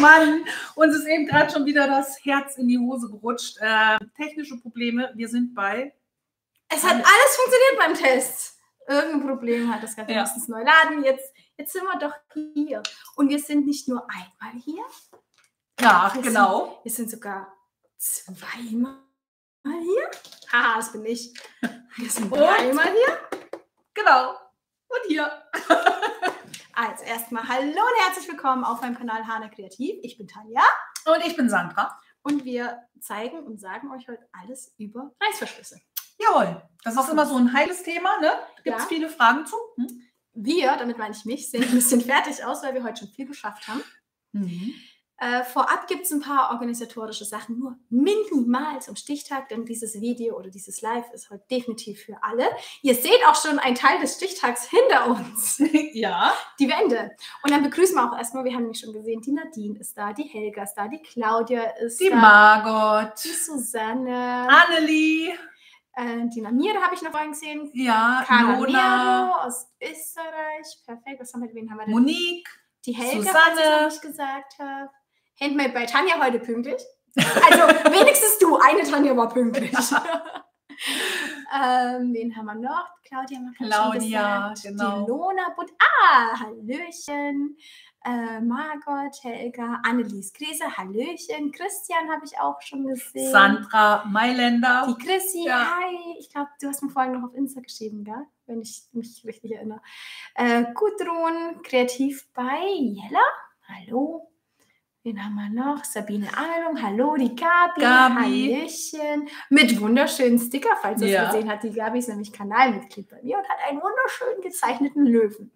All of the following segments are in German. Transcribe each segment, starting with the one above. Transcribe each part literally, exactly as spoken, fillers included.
Mann, uns ist eben gerade schon wieder das Herz in die Hose gerutscht. Äh, technische Probleme, wir sind bei... Es hat alles funktioniert beim Test. Irgendein Problem hat das Ganze. Wir müssen es neu laden. Jetzt, jetzt sind wir doch hier. Und wir sind nicht nur einmal hier. Ja, wir genau. Sind, wir sind sogar zweimal hier. Haha, das bin ich. Wir sind dreimal hier. Genau. Und hier. Also erstmal hallo und herzlich willkommen auf meinem Kanal Hana Kreativ. Ich bin Tanja. Und ich bin Sandra. Und wir zeigen und sagen euch heute alles über Reißverschlüsse. Jawohl, das ist immer so ein heiles Thema, ne? Gibt es ja. viele Fragen zu? Hm? Wir, damit meine ich mich, sehen ein bisschen fertig aus, weil wir heute schon viel geschafft haben. Mhm. Äh, vorab gibt es ein paar organisatorische Sachen, nur minimal zum Stichtag, denn dieses Video oder dieses Live ist heute definitiv für alle. Ihr seht auch schon einen Teil des Stichtags hinter uns. Ja. Die Wände. Und dann begrüßen wir auch erstmal, wir haben nämlich schon gesehen, die Nadine ist da, die Helga ist da, die Claudia ist die da. Die Margot. Die Susanne. Annelie. Die Namira habe ich noch vorhin gesehen. Ja, Carola aus Österreich. Perfekt. Was haben wir, wen haben wir denn? Monique. Die Helga, Susanne. Was ich gesagt habe. Handmade bei Tanja heute pünktlich. Also wenigstens du. Eine Tanja war pünktlich. ähm, wen haben wir noch? Claudia. Claudia, genau. Die Lona. But ah, Hallöchen. Äh, Margot, Helga, Annelies Krise, Hallöchen, Christian habe ich auch schon gesehen. Sandra Mailänder. Die Chrissy, ja. Hi. Ich glaube, du hast mir vorhin noch auf Insta geschrieben, gell? Wenn ich mich richtig erinnere. Äh, Gudrun, kreativ bei Jella, hallo. Wen haben wir noch? Sabine Angelung, hallo. Die Gabi, Gabi. Hallöchen. Mit wunderschönen Sticker, falls ihr es ja. gesehen habt. Die Gabi ist nämlich Kanalmitglied bei mir und hat einen wunderschönen gezeichneten Löwen.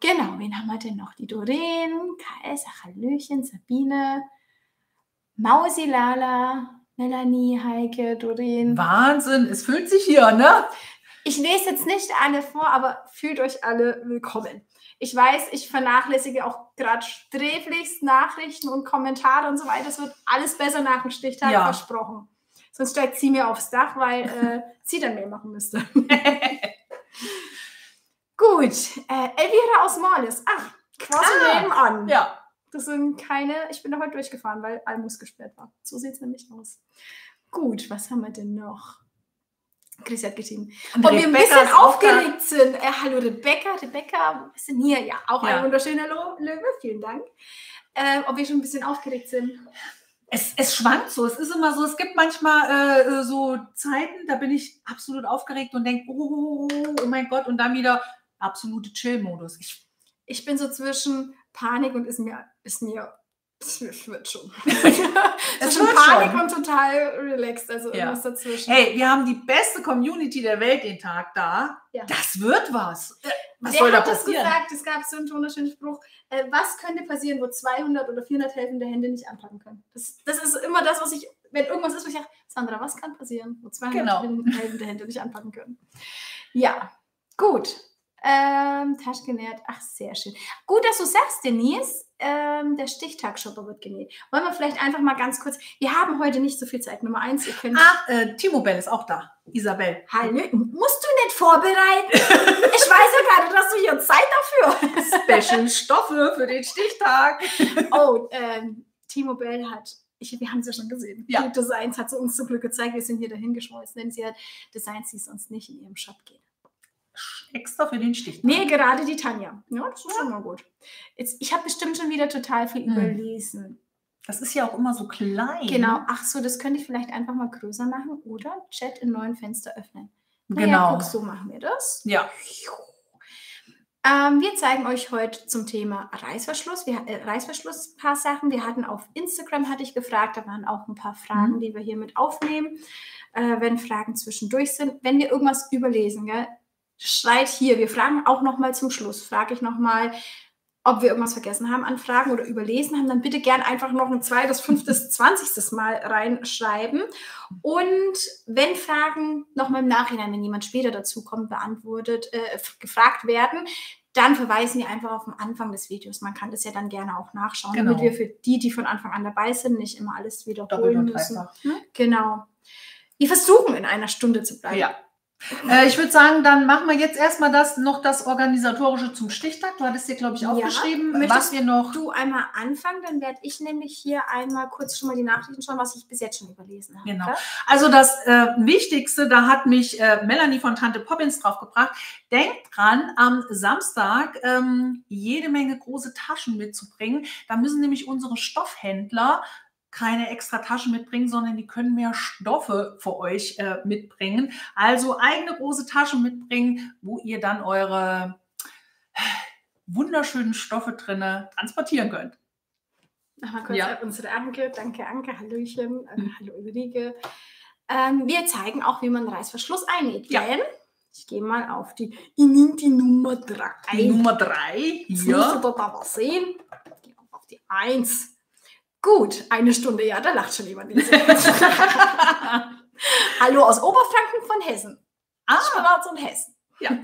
Genau, wen haben wir denn noch? Die Doreen, K S, Hallöchen, Sabine, Mausi, Lala, Melanie, Heike, Doreen. Wahnsinn, es fühlt sich hier, ne? Ich lese jetzt nicht alle vor, aber fühlt euch alle willkommen. Ich weiß, ich vernachlässige auch gerade sträflichst Nachrichten und Kommentare und so weiter. Es wird alles besser nach dem Stichtag, ja. versprochen. Sonst steigt sie mir aufs Dach, weil äh, sie dann mehr machen müsste. Gut, äh, Elvira aus Morlis. Ach, quasi ah, nebenan. Ja. Das sind keine, ich bin da heute durchgefahren, weil Almus gesperrt war. So sieht es nämlich aus. Gut, was haben wir denn noch? Chris hat geschrieben. Und, und wir ein bisschen aufgeregt sind. Äh, hallo Rebecca, Rebecca, wo bist du denn hier? Ja, auch ja. ein wunderschöner Löwe, vielen Dank. Äh, ob wir schon ein bisschen aufgeregt sind. Es, es schwankt so, es ist immer so, es gibt manchmal äh, so Zeiten, da bin ich absolut aufgeregt und denke, oh, oh, oh, oh mein Gott, und dann wieder absolute Chill-Modus. Ich, ich bin so zwischen Panik und ist mir, ist mir, es wird schon. Es zwischen Panik schon. Und total relaxed, also ja. irgendwas dazwischen. Hey, wir haben die beste Community der Welt den Tag da. Ja. Das wird was. Äh, was Wer soll da passieren? Das gesagt? Es gab so einen wunderschönen Spruch. Äh, was könnte passieren, wo zweihundert oder vierhundert helfende Hände nicht anpacken können? Das, das ist immer das, was ich, wenn irgendwas ist, wo ich sage, Sandra, was kann passieren, wo zweihundert genau. helfende Hände nicht anpacken können? Ja, gut. Ähm, Tasch genäht, ach sehr schön. Gut, dass du sagst, Denise, ähm, der Stichtag-Shopper wird genäht. Wollen wir vielleicht einfach mal ganz kurz, wir haben heute nicht so viel Zeit, Nummer eins, ihr könnt... Ach, äh, Timo Bell ist auch da, Isabel. Hallo, musst du nicht vorbereiten? Ich weiß ja gerade, dass du hier Zeit dafür Special Stoffe für den Stichtag. Oh, ähm, Timo Bell hat... Ich, wir haben es ja schon gesehen. Ja. Die Designs hat sie uns zum Glück gezeigt. Wir sind hier dahin geschmolzen, denn sie hat Designs, die sonst nicht in ihrem Shop gehen. Extra für den Stichtag. Nee, gerade die Tanja. Ja, das ist schon mal gut. Jetzt, ich habe bestimmt schon wieder total viel überlesen. Das ist ja auch immer so klein. Genau. Ach so, das könnte ich vielleicht einfach mal größer machen oder Chat im neuen Fenster öffnen. Naja, genau. Guck, so machen wir das. Ja. Ähm, wir zeigen euch heute zum Thema Reißverschluss. Wir, äh, Reißverschluss, ein paar Sachen. Wir hatten auf Instagram, hatte ich gefragt, da waren auch ein paar Fragen, mhm. die wir hier mit aufnehmen. Äh, wenn Fragen zwischendurch sind, wenn wir irgendwas überlesen, gell? Schreit hier, wir fragen auch nochmal zum Schluss, frage ich nochmal, ob wir irgendwas vergessen haben an Fragen oder überlesen haben, dann bitte gern einfach noch ein zweites, fünftes, zwanzigstes Mal reinschreiben. Und wenn Fragen nochmal im Nachhinein, wenn jemand später dazukommt, beantwortet, äh, gefragt werden, dann verweisen wir einfach auf den Anfang des Videos. Man kann das ja dann gerne auch nachschauen, genau. damit wir für die, die von Anfang an dabei sind, nicht immer alles wiederholen müssen. Hm? Genau. Wir versuchen in einer Stunde zu bleiben. Ja. Äh, ich würde sagen, dann machen wir jetzt erstmal das, noch das Organisatorische zum Stichtag. Du hattest dir, glaube ich, aufgeschrieben. Ja, was wir noch. Du einmal anfangen, dann werde ich nämlich hier einmal kurz schon mal die Nachrichten schauen, was ich bis jetzt schon überlesen habe. Genau. Oder? Also das äh, Wichtigste, da hat mich äh, Melanie von Tante Poppins draufgebracht. Denkt dran, am Samstag ähm, jede Menge große Taschen mitzubringen. Da müssen nämlich unsere Stoffhändler keine extra Taschen mitbringen, sondern die können mehr Stoffe für euch äh, mitbringen. Also eigene große Taschen mitbringen, wo ihr dann eure wunderschönen Stoffe drinne transportieren könnt. Nochmal kurz ja. unsere Anke. Danke Anke, hallöchen, mhm. hallo Ulrike. Ähm, wir zeigen auch, wie man Reißverschluss einnäht. Ja. Ich gehe mal auf die, ich nehme die Nummer drei. Die Nummer drei, jetzt ja. Müsst ihr dort aber sehen. Ich gehe auf die eins. Gut, eine Stunde, ja, da lacht schon jemand. Hallo aus Oberfranken von Hessen. Ah, Schwarz und Hessen. Ja.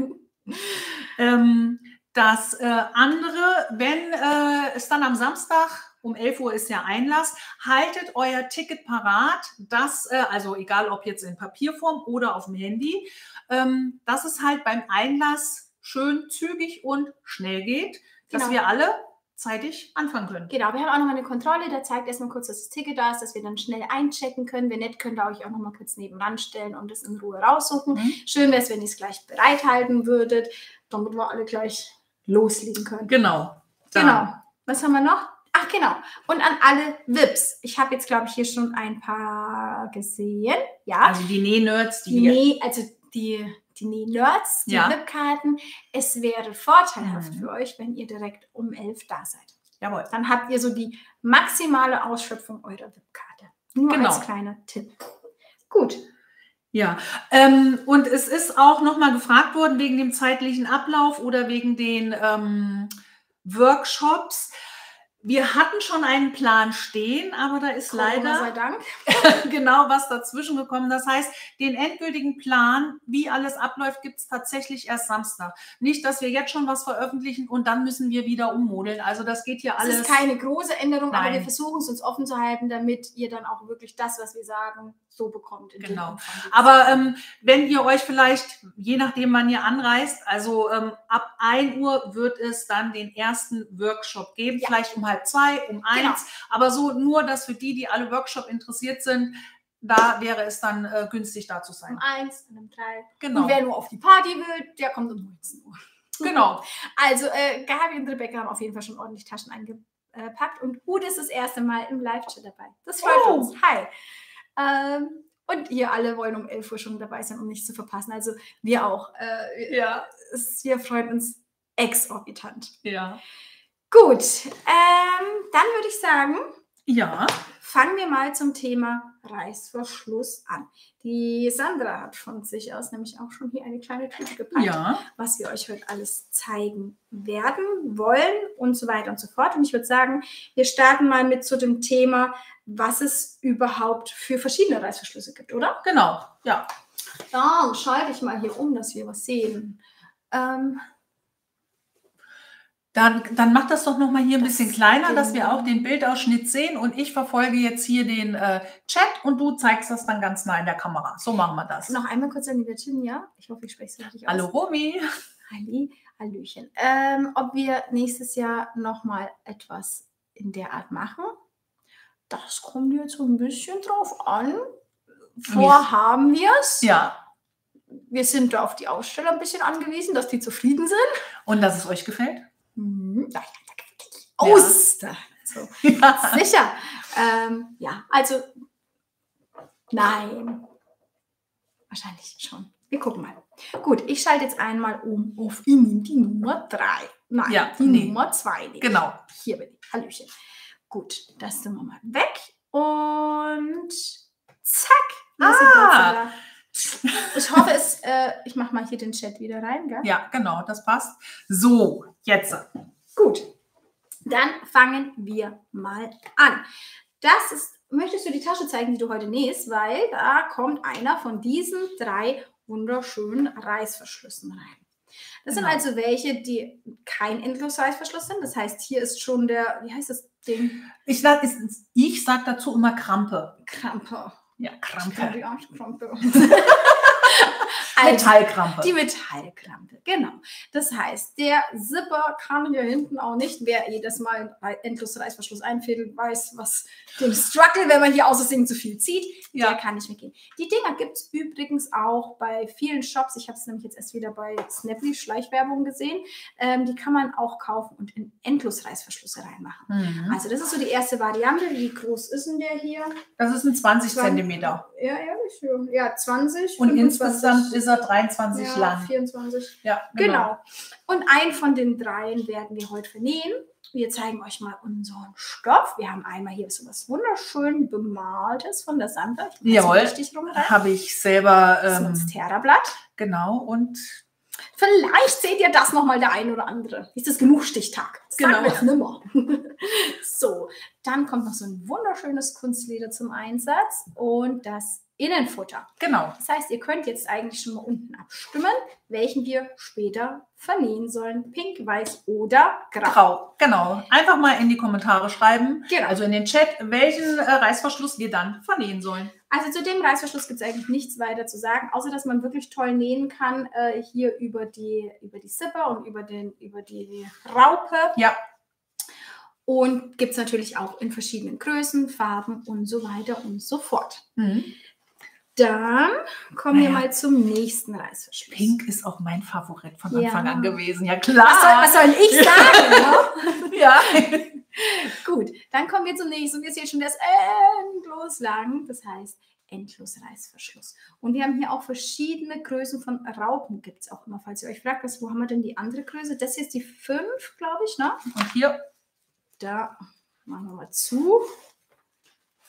ähm, das äh, andere, wenn äh, es dann am Samstag, um elf Uhr ist ja Einlass, haltet euer Ticket parat, das, äh, also egal ob jetzt in Papierform oder auf dem Handy, ähm, dass es halt beim Einlass schön zügig und schnell geht, dass genau. wir alle zeitig anfangen können. Genau, wir haben auch nochmal eine Kontrolle, da zeigt erstmal kurz, dass das Ticket da ist, dass wir dann schnell einchecken können. Wenn nicht, könnt ihr euch auch nochmal kurz nebenan stellen und das in Ruhe raussuchen. Mhm. Schön wäre es, wenn ihr es gleich bereithalten würdet, damit wir alle gleich loslegen können. Genau. Dann. Genau. Was haben wir noch? Ach, genau. Und an alle V I Ps. Ich habe jetzt, glaube ich, hier schon ein paar gesehen. Ja. Also die Näh-Nerds, die, die Näh, also die die Näh-Nerds, die V I P-Karten. Ja. Es wäre vorteilhaft mhm. für euch, wenn ihr direkt um elf da seid. Jawohl. Dann habt ihr so die maximale Ausschöpfung eurer V I P-Karte. Nur genau. als kleiner Tipp. Gut. Ja, ähm, und es ist auch nochmal gefragt worden, wegen dem zeitlichen Ablauf oder wegen den ähm, Workshops. Wir hatten schon einen Plan stehen, aber da ist Corona leider sei Dank. genau was dazwischen gekommen. Das heißt, den endgültigen Plan, wie alles abläuft, gibt es tatsächlich erst Samstag. Nicht, dass wir jetzt schon was veröffentlichen und dann müssen wir wieder ummodeln. Also das geht hier alles. Es ist keine große Änderung, Nein. aber wir versuchen es uns offen zu halten, damit ihr dann auch wirklich das, was wir sagen, so bekommt. Genau. Aber ähm, wenn ihr euch vielleicht, je nachdem wann ihr anreist, also ähm, ab ein Uhr wird es dann den ersten Workshop geben, ja. vielleicht um halb zwei, um eins, genau. aber so nur, dass für die, die alle Workshop interessiert sind, da wäre es dann äh, günstig da zu sein. Um eins, um drei. Genau. Und wer nur auf die Party will, der kommt um neunzehn Uhr. Genau. Also äh, Gabi und Rebecca haben auf jeden Fall schon ordentlich Taschen eingepackt und Ude ist das erste Mal im Live-Chat dabei. Das freut oh. uns. Hi. Ähm, und ihr alle wollen um elf Uhr schon dabei sein, um nichts zu verpassen. Also wir auch. Äh, ja. es, wir freuen uns exorbitant. Ja. Gut, ähm, dann würde ich sagen, ja. fangen wir mal zum Thema Reißverschluss an. Die Sandra hat von sich aus nämlich auch schon hier eine kleine Tüte gepackt, ja. was wir euch heute alles zeigen werden, wollen und so weiter und so fort. Und ich würde sagen, wir starten mal mit zu dem Thema, was es überhaupt für verschiedene Reißverschlüsse gibt, oder? Genau, ja. Dann schalte ich mal hier um, dass wir was sehen. Ähm, Dann, dann macht das doch nochmal hier ein bisschen kleiner, genau. dass wir auch den Bildausschnitt sehen. Und ich verfolge jetzt hier den äh, Chat und du zeigst das dann ganz nah in der Kamera. So machen wir das. Noch einmal kurz an die Virginia. Ich hoffe, ich spreche es richtig aus. Hallo Romy. Halli, Hallöchen. Ähm, ob wir nächstes Jahr nochmal etwas in der Art machen, das kommt jetzt so ein bisschen drauf an. Vorhaben wir es. Ja. Wir sind da auf die Aussteller ein bisschen angewiesen, dass die zufrieden sind. Und dass es euch gefällt. Aus! Ja. So. Ja. Sicher. Ähm, ja, also nein. Wahrscheinlich schon. Wir gucken mal. Gut, ich schalte jetzt einmal um auf die Nummer drei. Nein, ja, die nee. Nummer zwei. Nee. Genau. Hier bin ich. Hallöchen. Gut, das sind wir mal weg. Und zack. Ah. Ich hoffe, es, äh, ich mache mal hier den Chat wieder rein, gell? Ja, genau, das passt. So, jetzt. Gut, dann fangen wir mal an. Das ist, möchtest du die Tasche zeigen, die du heute nähst, weil da kommt einer von diesen drei wunderschönen Reißverschlüssen rein. Das genau. sind also welche, die kein Endlosreißverschluss sind. Das heißt, hier ist schon der, wie heißt das Ding? Ich sage ich sag dazu immer Krampe. Krampe. Ja, Krampe. Ich kann die Arschkrampe. Metallkrampe. Die Metallkrampe, genau. Das heißt, der Zipper kann hier hinten auch nicht. Wer jedes Mal endlos Reißverschluss einfädelt, weiß, was den Struggle, wenn man hier aus Versehen zu viel zieht, ja. Der kann nicht mitgehen. Die Dinger gibt es übrigens auch bei vielen Shops. Ich habe es nämlich jetzt erst wieder bei Snappy Schleichwerbung gesehen. Ähm, die kann man auch kaufen und in endlos Reißverschlüsse reinmachen. Mhm. Also das ist so die erste Variante. Wie groß ist denn der hier? Das ist ein zwanzig Zentimeter. Ja, ehrlich. Ja, zwanzig. Und insgesamt ist er dreiundzwanzig ja, lang. vierundzwanzig. Ja, genau. genau. Und einen von den dreien werden wir heute nähen. Wir zeigen euch mal unseren Stoff. Wir haben einmal hier so was wunderschön Bemaltes von der Sandra. Jawohl, habe ich selber. Ähm, so das Terrablatt. Genau, und vielleicht seht ihr das nochmal der ein oder andere. Ist das genug Stichtag? Genau. Nimmer. So, dann kommt noch so ein wunderschönes Kunstleder zum Einsatz und das Innenfutter. Genau. Das heißt, ihr könnt jetzt eigentlich schon mal unten abstimmen, welchen wir später vernähen sollen. Pink, weiß oder grau. Grau, genau. Einfach mal in die Kommentare schreiben, genau. Also in den Chat, welchen äh, Reißverschluss wir dann vernähen sollen. Also zu dem Reißverschluss gibt es eigentlich nichts weiter zu sagen, außer dass man wirklich toll nähen kann, äh, hier über die, über die Zipper und über, den, über die Raupe. Ja. Und gibt es natürlich auch in verschiedenen Größen, Farben und so weiter und so fort. Mhm. Dann kommen naja. wir mal zum nächsten Reißverschluss. Pink ist auch mein Favorit von Anfang ja. an gewesen. Ja, klar. Was soll, was soll ich sagen? Ja. ja. Gut, dann kommen wir zum nächsten. Und wir sehen schon, der ist endlos lang. Das heißt, endlos Reißverschluss. Und wir haben hier auch verschiedene Größen von Raupen. Gibt es auch immer, falls ihr euch fragt, was, wo haben wir denn die andere Größe? Das hier ist die fünf, glaube ich, ne? Und hier. Da machen wir mal zu.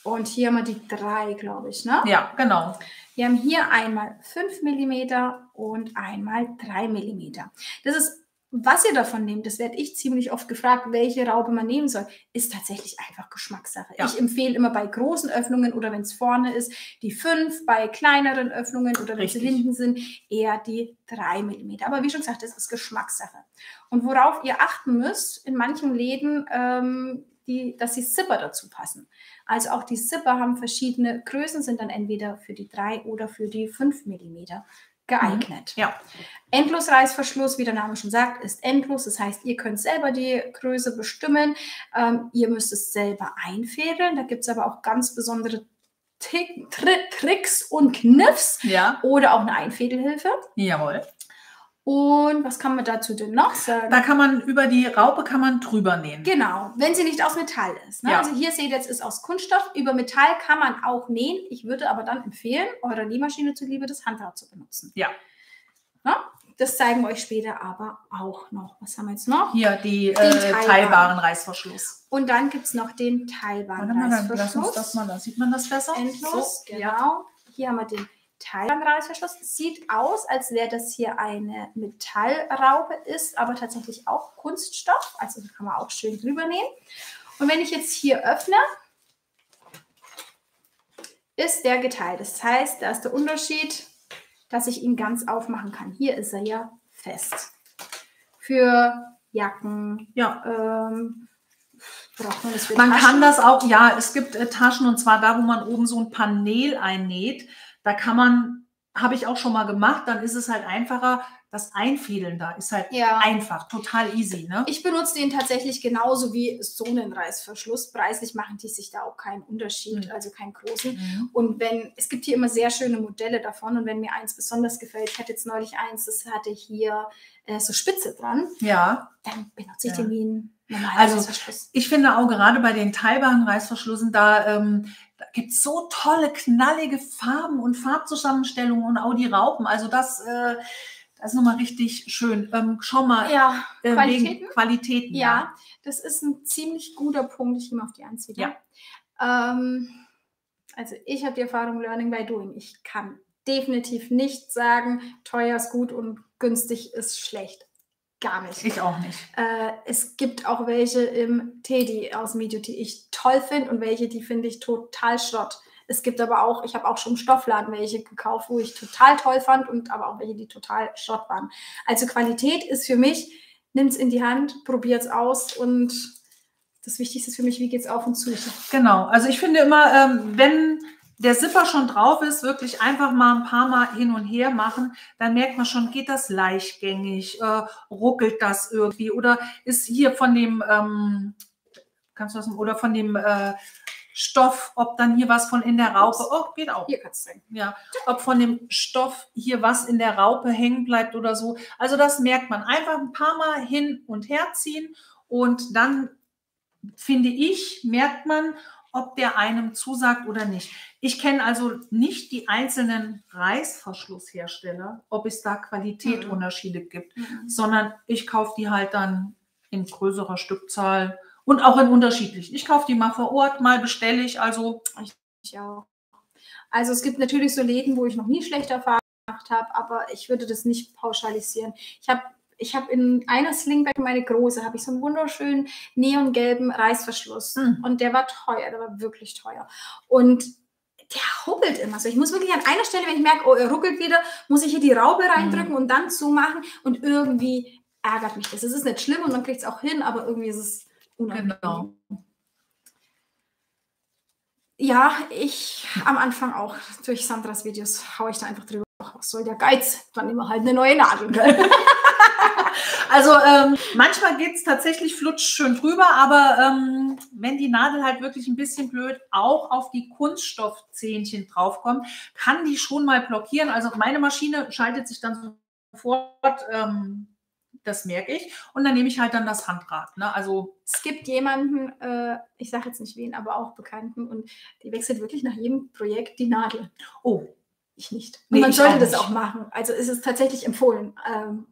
Und hier haben wir die drei, glaube ich, ne? Ja, genau. Wir haben hier einmal fünf Millimeter und einmal drei Millimeter. Das ist, was ihr davon nehmt, das werde ich ziemlich oft gefragt, welche Raupe man nehmen soll, ist tatsächlich einfach Geschmackssache. Ja. Ich empfehle immer bei großen Öffnungen oder wenn es vorne ist, die fünf, bei kleineren Öffnungen oder wenn sie hinten sind, eher die drei Millimeter. Aber wie schon gesagt, das ist Geschmackssache. Und worauf ihr achten müsst, in manchen Läden, ähm, Die, dass die Zipper dazu passen. Also auch die Zipper haben verschiedene Größen, sind dann entweder für die drei oder für die fünf Millimeter geeignet. Mhm, ja. Endlosreißverschluss, wie der Name schon sagt, ist endlos. Das heißt, ihr könnt selber die Größe bestimmen. Ähm, ihr müsst es selber einfädeln. Da gibt es aber auch ganz besondere Tick, Tri- Tricks und Kniffs ja. oder auch eine Einfädelhilfe. Jawohl. Und was kann man dazu denn noch sagen? Da kann man über die Raupe kann man drüber nähen. Genau, wenn sie nicht aus Metall ist. Ne? Ja. Also hier seht ihr, es ist aus Kunststoff. Über Metall kann man auch nähen. Ich würde aber dann empfehlen, eurer Nähmaschine zuliebe das Handrad zu benutzen. Ja. Ne? Das zeigen wir euch später aber auch noch. Was haben wir jetzt noch? Hier, die, den äh, teilbaren. teilbaren Reißverschluss. Und dann gibt es noch den teilbaren dann Reißverschluss. Lass uns das mal, da sieht man das besser. Endlos, so, genau. Ja. Hier haben wir den Metallreißverschluss. Sieht aus, als wäre das hier eine Metallraupe, ist aber tatsächlich auch Kunststoff, also kann man auch schön drüber nähen. Und wenn ich jetzt hier öffne, ist der geteilt. Das heißt, da ist der Unterschied, dass ich ihn ganz aufmachen kann. Hier ist er ja fest. Für Jacken, ja, ähm, braucht man das für Taschen? Man kann das auch, ja, es gibt äh, Taschen und zwar da, wo man oben so ein Panel einnäht. Da kann man, habe ich auch schon mal gemacht, dann ist es halt einfacher. Das Einfädeln da ist halt ja. einfach, total easy. Ne? Ich benutze den tatsächlich genauso wie so einen Reißverschluss. Preislich machen die sich da auch keinen Unterschied, mhm. also keinen großen. Mhm. Und wenn, es gibt hier immer sehr schöne Modelle davon und wenn mir eins besonders gefällt, ich hatte jetzt neulich eins, das hatte hier äh, so Spitze dran, ja. dann benutze ich ja. den wie einen normalen also, Reißverschluss. Ich finde auch gerade bei den teilbaren Reißverschlüssen da... Ähm, Da gibt es so tolle, knallige Farben und Farbzusammenstellungen und auch die Raupen. Also das, äh, das ist nochmal richtig schön. Ähm, schau mal. Ja, äh, Qualitäten. Wegen Qualitäten. Ja, ja, das ist ein ziemlich guter Punkt. Ich gehe mal auf die eins wieder. Ja. Ähm, also ich habe die Erfahrung Learning by Doing. Ich kann definitiv nicht sagen, teuer ist gut und günstig ist schlecht. Gar nicht. Ich auch nicht. Äh, es gibt auch welche im Teddy aus dem Video, die ich toll finde und welche, die finde ich total Schrott. Es gibt aber auch, ich habe auch schon im Stoffladen welche gekauft, wo ich total toll fand und aber auch welche, die total Schrott waren. Also Qualität ist für mich, nimm es in die Hand, probier es aus und das Wichtigste ist für mich, wie geht es auf und zu. Genau, also ich finde immer, ähm, wenn der Zipper schon drauf ist, wirklich einfach mal ein paar Mal hin und her machen, dann merkt man schon, geht das leichtgängig, äh, ruckelt das irgendwie oder ist hier von dem, ähm, kannst du das, oder von dem äh, Stoff, ob dann hier was von in der Raupe, oh, geht auch, hier kannst du sehen. Ja, ob von dem Stoff hier was in der Raupe hängen bleibt oder so. Also das merkt man, einfach ein paar Mal hin und her ziehen und dann, finde ich, merkt man, ob der einem zusagt oder nicht. Ich kenne also nicht die einzelnen Reißverschlusshersteller, ob es da Qualitätsunterschiede mhm. gibt, mhm. sondern ich kaufe die halt dann in größerer Stückzahl und auch in unterschiedlichen. Ich kaufe die mal vor Ort, mal bestelle ich. Also ich, ich auch. Also es gibt natürlich so Läden, wo ich noch nie schlechte Erfahrungen gemacht habe, aber ich würde das nicht pauschalisieren. Ich habe Ich habe in einer Slingback, meine große, habe ich so einen wunderschönen neongelben Reißverschluss. Mhm. Und der war teuer, der war wirklich teuer. Und der ruckelt immer so. Ich muss wirklich an einer Stelle, wenn ich merke, oh, er ruckelt wieder, muss ich hier die Raube reindrücken mhm. und dann zumachen. Und irgendwie ärgert mich das. Es ist nicht schlimm und man kriegt es auch hin, aber irgendwie ist es unangenehm. Genau. Ja, ich am Anfang auch durch Sandras Videos haue ich da einfach drüber. Ach, was soll der Geiz? Dann nehmen wir halt eine neue Nadel. Also ähm, manchmal geht es tatsächlich flutsch schön drüber, aber ähm, wenn die Nadel halt wirklich ein bisschen blöd auch auf die Kunststoffzähnchen draufkommt, kann die schon mal blockieren. Also meine Maschine schaltet sich dann sofort, ähm, das merke ich. Und dann nehme ich halt dann das Handrad. Ne? Also es gibt jemanden, äh, ich sage jetzt nicht wen, aber auch Bekannten, und die wechselt wirklich nach jedem Projekt die Nadel. Oh, ich nicht. Und nee, man sollte auch das auch machen. Also ist es tatsächlich empfohlen. Ähm,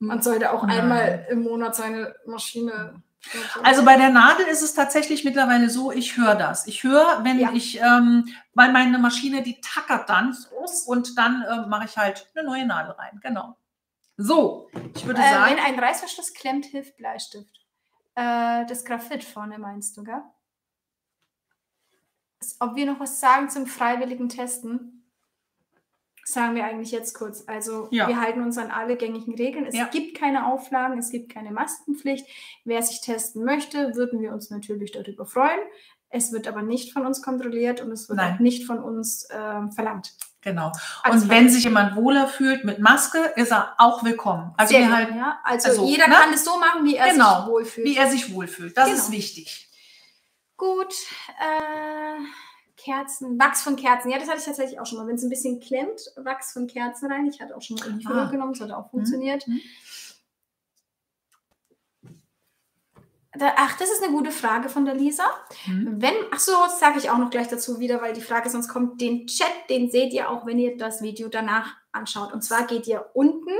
Man sollte auch Nein. einmal im Monat seine Maschine... Also bei der Nadel ist es tatsächlich mittlerweile so, ich höre das. Ich höre, wenn ja. ich, ähm, weil meine Maschine, die tackert dann und dann äh, mache ich halt eine neue Nadel rein. Genau. So, ich würde äh, sagen... Wenn ein Reißverschluss klemmt, hilft Bleistift. Äh, das Graphit vorne meinst du, gell? Ob wir noch was sagen zum freiwilligen Testen? Sagen wir eigentlich jetzt kurz. Also ja. wir halten uns an alle gängigen Regeln. Es ja. gibt keine Auflagen, es gibt keine Maskenpflicht. Wer sich testen möchte, würden wir uns natürlich darüber freuen. Es wird aber nicht von uns kontrolliert und es wird Nein. auch nicht von uns äh, verlangt. Genau. Also und wenn sich jemand wohler fühlt mit Maske, ist er auch willkommen. Also, wir halt, ja. also, also jeder ne? kann es so machen, wie er genau. sich wohlfühlt. Wie er sich wohlfühlt. Das genau. ist wichtig. Gut. Äh... Kerzen, Wachs von Kerzen. Ja, das hatte ich tatsächlich auch schon mal. Wenn es ein bisschen klemmt, Wachs von Kerzen rein. Ich hatte auch schon mal irgendwie ah. genommen, das hat auch funktioniert. Mhm. Da, ach, das ist eine gute Frage von der Lisa. Mhm. Wenn, ach so, das sage ich auch noch gleich dazu wieder, weil die Frage sonst kommt, den Chat, den seht ihr auch, wenn ihr das Video danach anschaut. Und zwar geht ihr unten,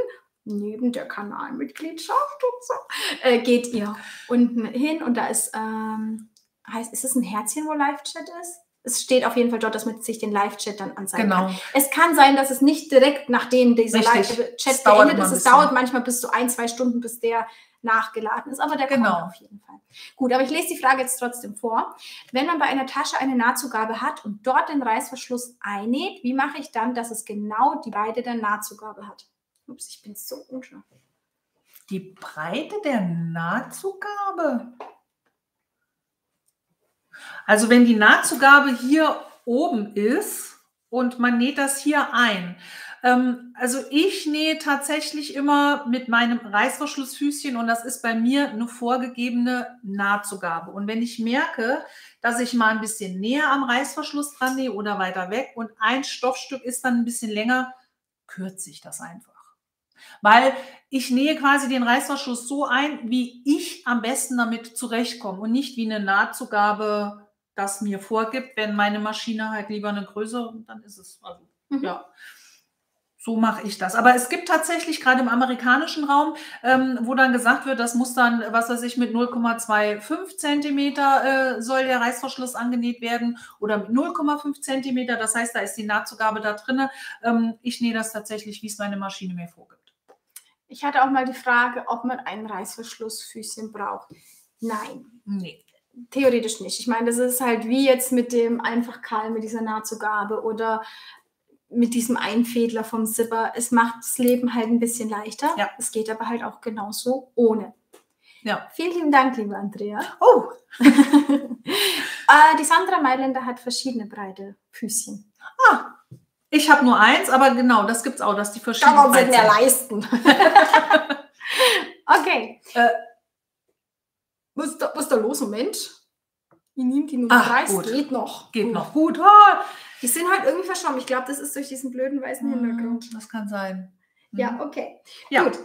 neben der Kanalmitgliedschaft und so, äh, geht ihr unten hin und da ist, ähm, heißt, ist es ein Herzchen, wo Live-Chat ist? Es steht auf jeden Fall dort, dass man sich den Live-Chat dann anzeigen genau. kann. Es kann sein, dass es nicht direkt, nachdem dieser Live-Chat beendet ist, es dauert manchmal bis zu ein, zwei Stunden, bis der nachgeladen ist, aber der genau. kommt auf jeden Fall. Gut, aber ich lese die Frage jetzt trotzdem vor. Wenn man bei einer Tasche eine Nahtzugabe hat und dort den Reißverschluss einnäht, wie mache ich dann, dass es genau die Breite der Nahtzugabe hat? Ups, ich bin so unscharf. Die Breite der Nahtzugabe? Also wenn die Nahtzugabe hier oben ist und man näht das hier ein. Ähm, also ich nähe tatsächlich immer mit meinem Reißverschlussfüßchen und das ist bei mir eine vorgegebene Nahtzugabe. Und wenn ich merke, dass ich mal ein bisschen näher am Reißverschluss dran nähe oder weiter weg und ein Stoffstück ist dann ein bisschen länger, kürze ich das einfach. Weil ich nähe quasi den Reißverschluss so ein, wie ich am besten damit zurechtkomme und nicht wie eine Nahtzugabe, das mir vorgibt. Wenn meine Maschine halt lieber eine größere, dann ist es, also mhm. ja, so mache ich das. Aber es gibt tatsächlich gerade im amerikanischen Raum, ähm, wo dann gesagt wird, das muss dann, was weiß ich, mit null Komma fünfundzwanzig Zentimeter äh, soll der Reißverschluss angenäht werden oder mit null Komma fünf Zentimeter, das heißt, da ist die Nahtzugabe da drin. Ähm, ich nähe das tatsächlich, wie es meine Maschine mir vorgibt. Ich hatte auch mal die Frage, ob man einen Reißverschlussfüßchen braucht. Nein, nee. Theoretisch nicht. Ich meine, das ist halt wie jetzt mit dem einfach kahl, mit dieser Nahtzugabe oder mit diesem Einfädler vom Zipper. Es macht das Leben halt ein bisschen leichter. Ja. Es geht aber halt auch genauso ohne. Ja. Vielen Dank, liebe Andrea. Oh! äh, die Sandra Mailänder hat verschiedene breite Füßchen. Ah, ich habe nur eins, aber genau, das gibt es auch, dass die verschiedenen Kann man sich mehr leisten. Okay. Äh, was ist da, was ist da los, Mensch? Ich nehme die Nummer drei, geht noch. Geht gut. noch gut. Oh, die sind halt irgendwie verschwommen. Ich glaube, das ist durch diesen blöden weißen Hintergrund. Das kann sein. Mhm. Ja, okay. Ja. Gut.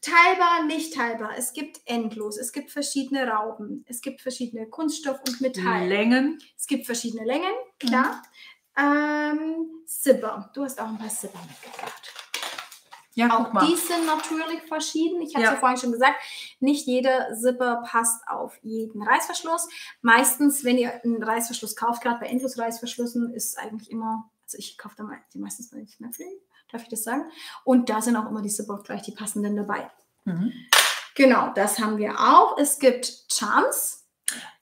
Teilbar, nicht teilbar. Es gibt endlos. Es gibt verschiedene Raupen. Es gibt verschiedene Kunststoff- und Metall. Längen. Es gibt verschiedene Längen, klar. Mhm. Ähm, Zipper. Du hast auch ein paar Zipper mitgebracht. Ja, auch guck mal. Die sind natürlich verschieden. Ich habe es ja. ja vorhin schon gesagt, nicht jede Zipper passt auf jeden Reißverschluss. Meistens, wenn ihr einen Reißverschluss kauft, gerade bei Endlos-Reißverschlüssen ist es eigentlich immer, also ich kaufe da die meistens bei Knöpfen, darf ich das sagen? Und da sind auch immer die Zipper gleich die passenden dabei. Mhm. Genau, das haben wir auch. Es gibt Charms.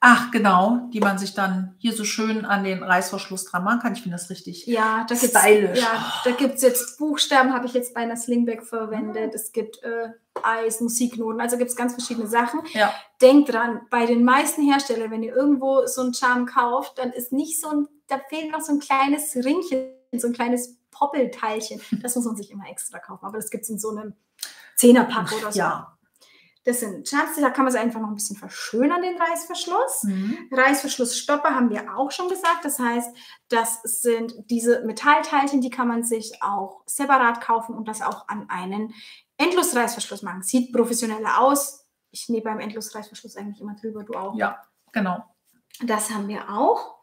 Ach, genau, die man sich dann hier so schön an den Reißverschluss dran machen kann. Ich finde das richtig ja, da stylisch. Ja, da gibt es jetzt Buchstaben, habe ich jetzt bei einer Slingback verwendet. Mhm. Es gibt äh, Eis, Musiknoten, also gibt es ganz verschiedene Sachen. Ja. Denkt dran, bei den meisten Herstellern, wenn ihr irgendwo so einen Charme kauft, dann ist nicht so ein, da fehlt noch so ein kleines Ringchen, so ein kleines Poppelteilchen. Das muss man sich immer extra kaufen, aber das gibt es in so einem Zehnerpack oder so. Ja. Das sind Charms, da kann man es einfach noch ein bisschen verschönern, den Reißverschluss. Mhm. Reißverschlussstopper haben wir auch schon gesagt. Das heißt, das sind diese Metallteilchen, die kann man sich auch separat kaufen und das auch an einen Endlosreißverschluss machen. Sieht professioneller aus. Ich nähe beim Endlosreißverschluss eigentlich immer drüber, du auch. Ja, genau. Das haben wir auch.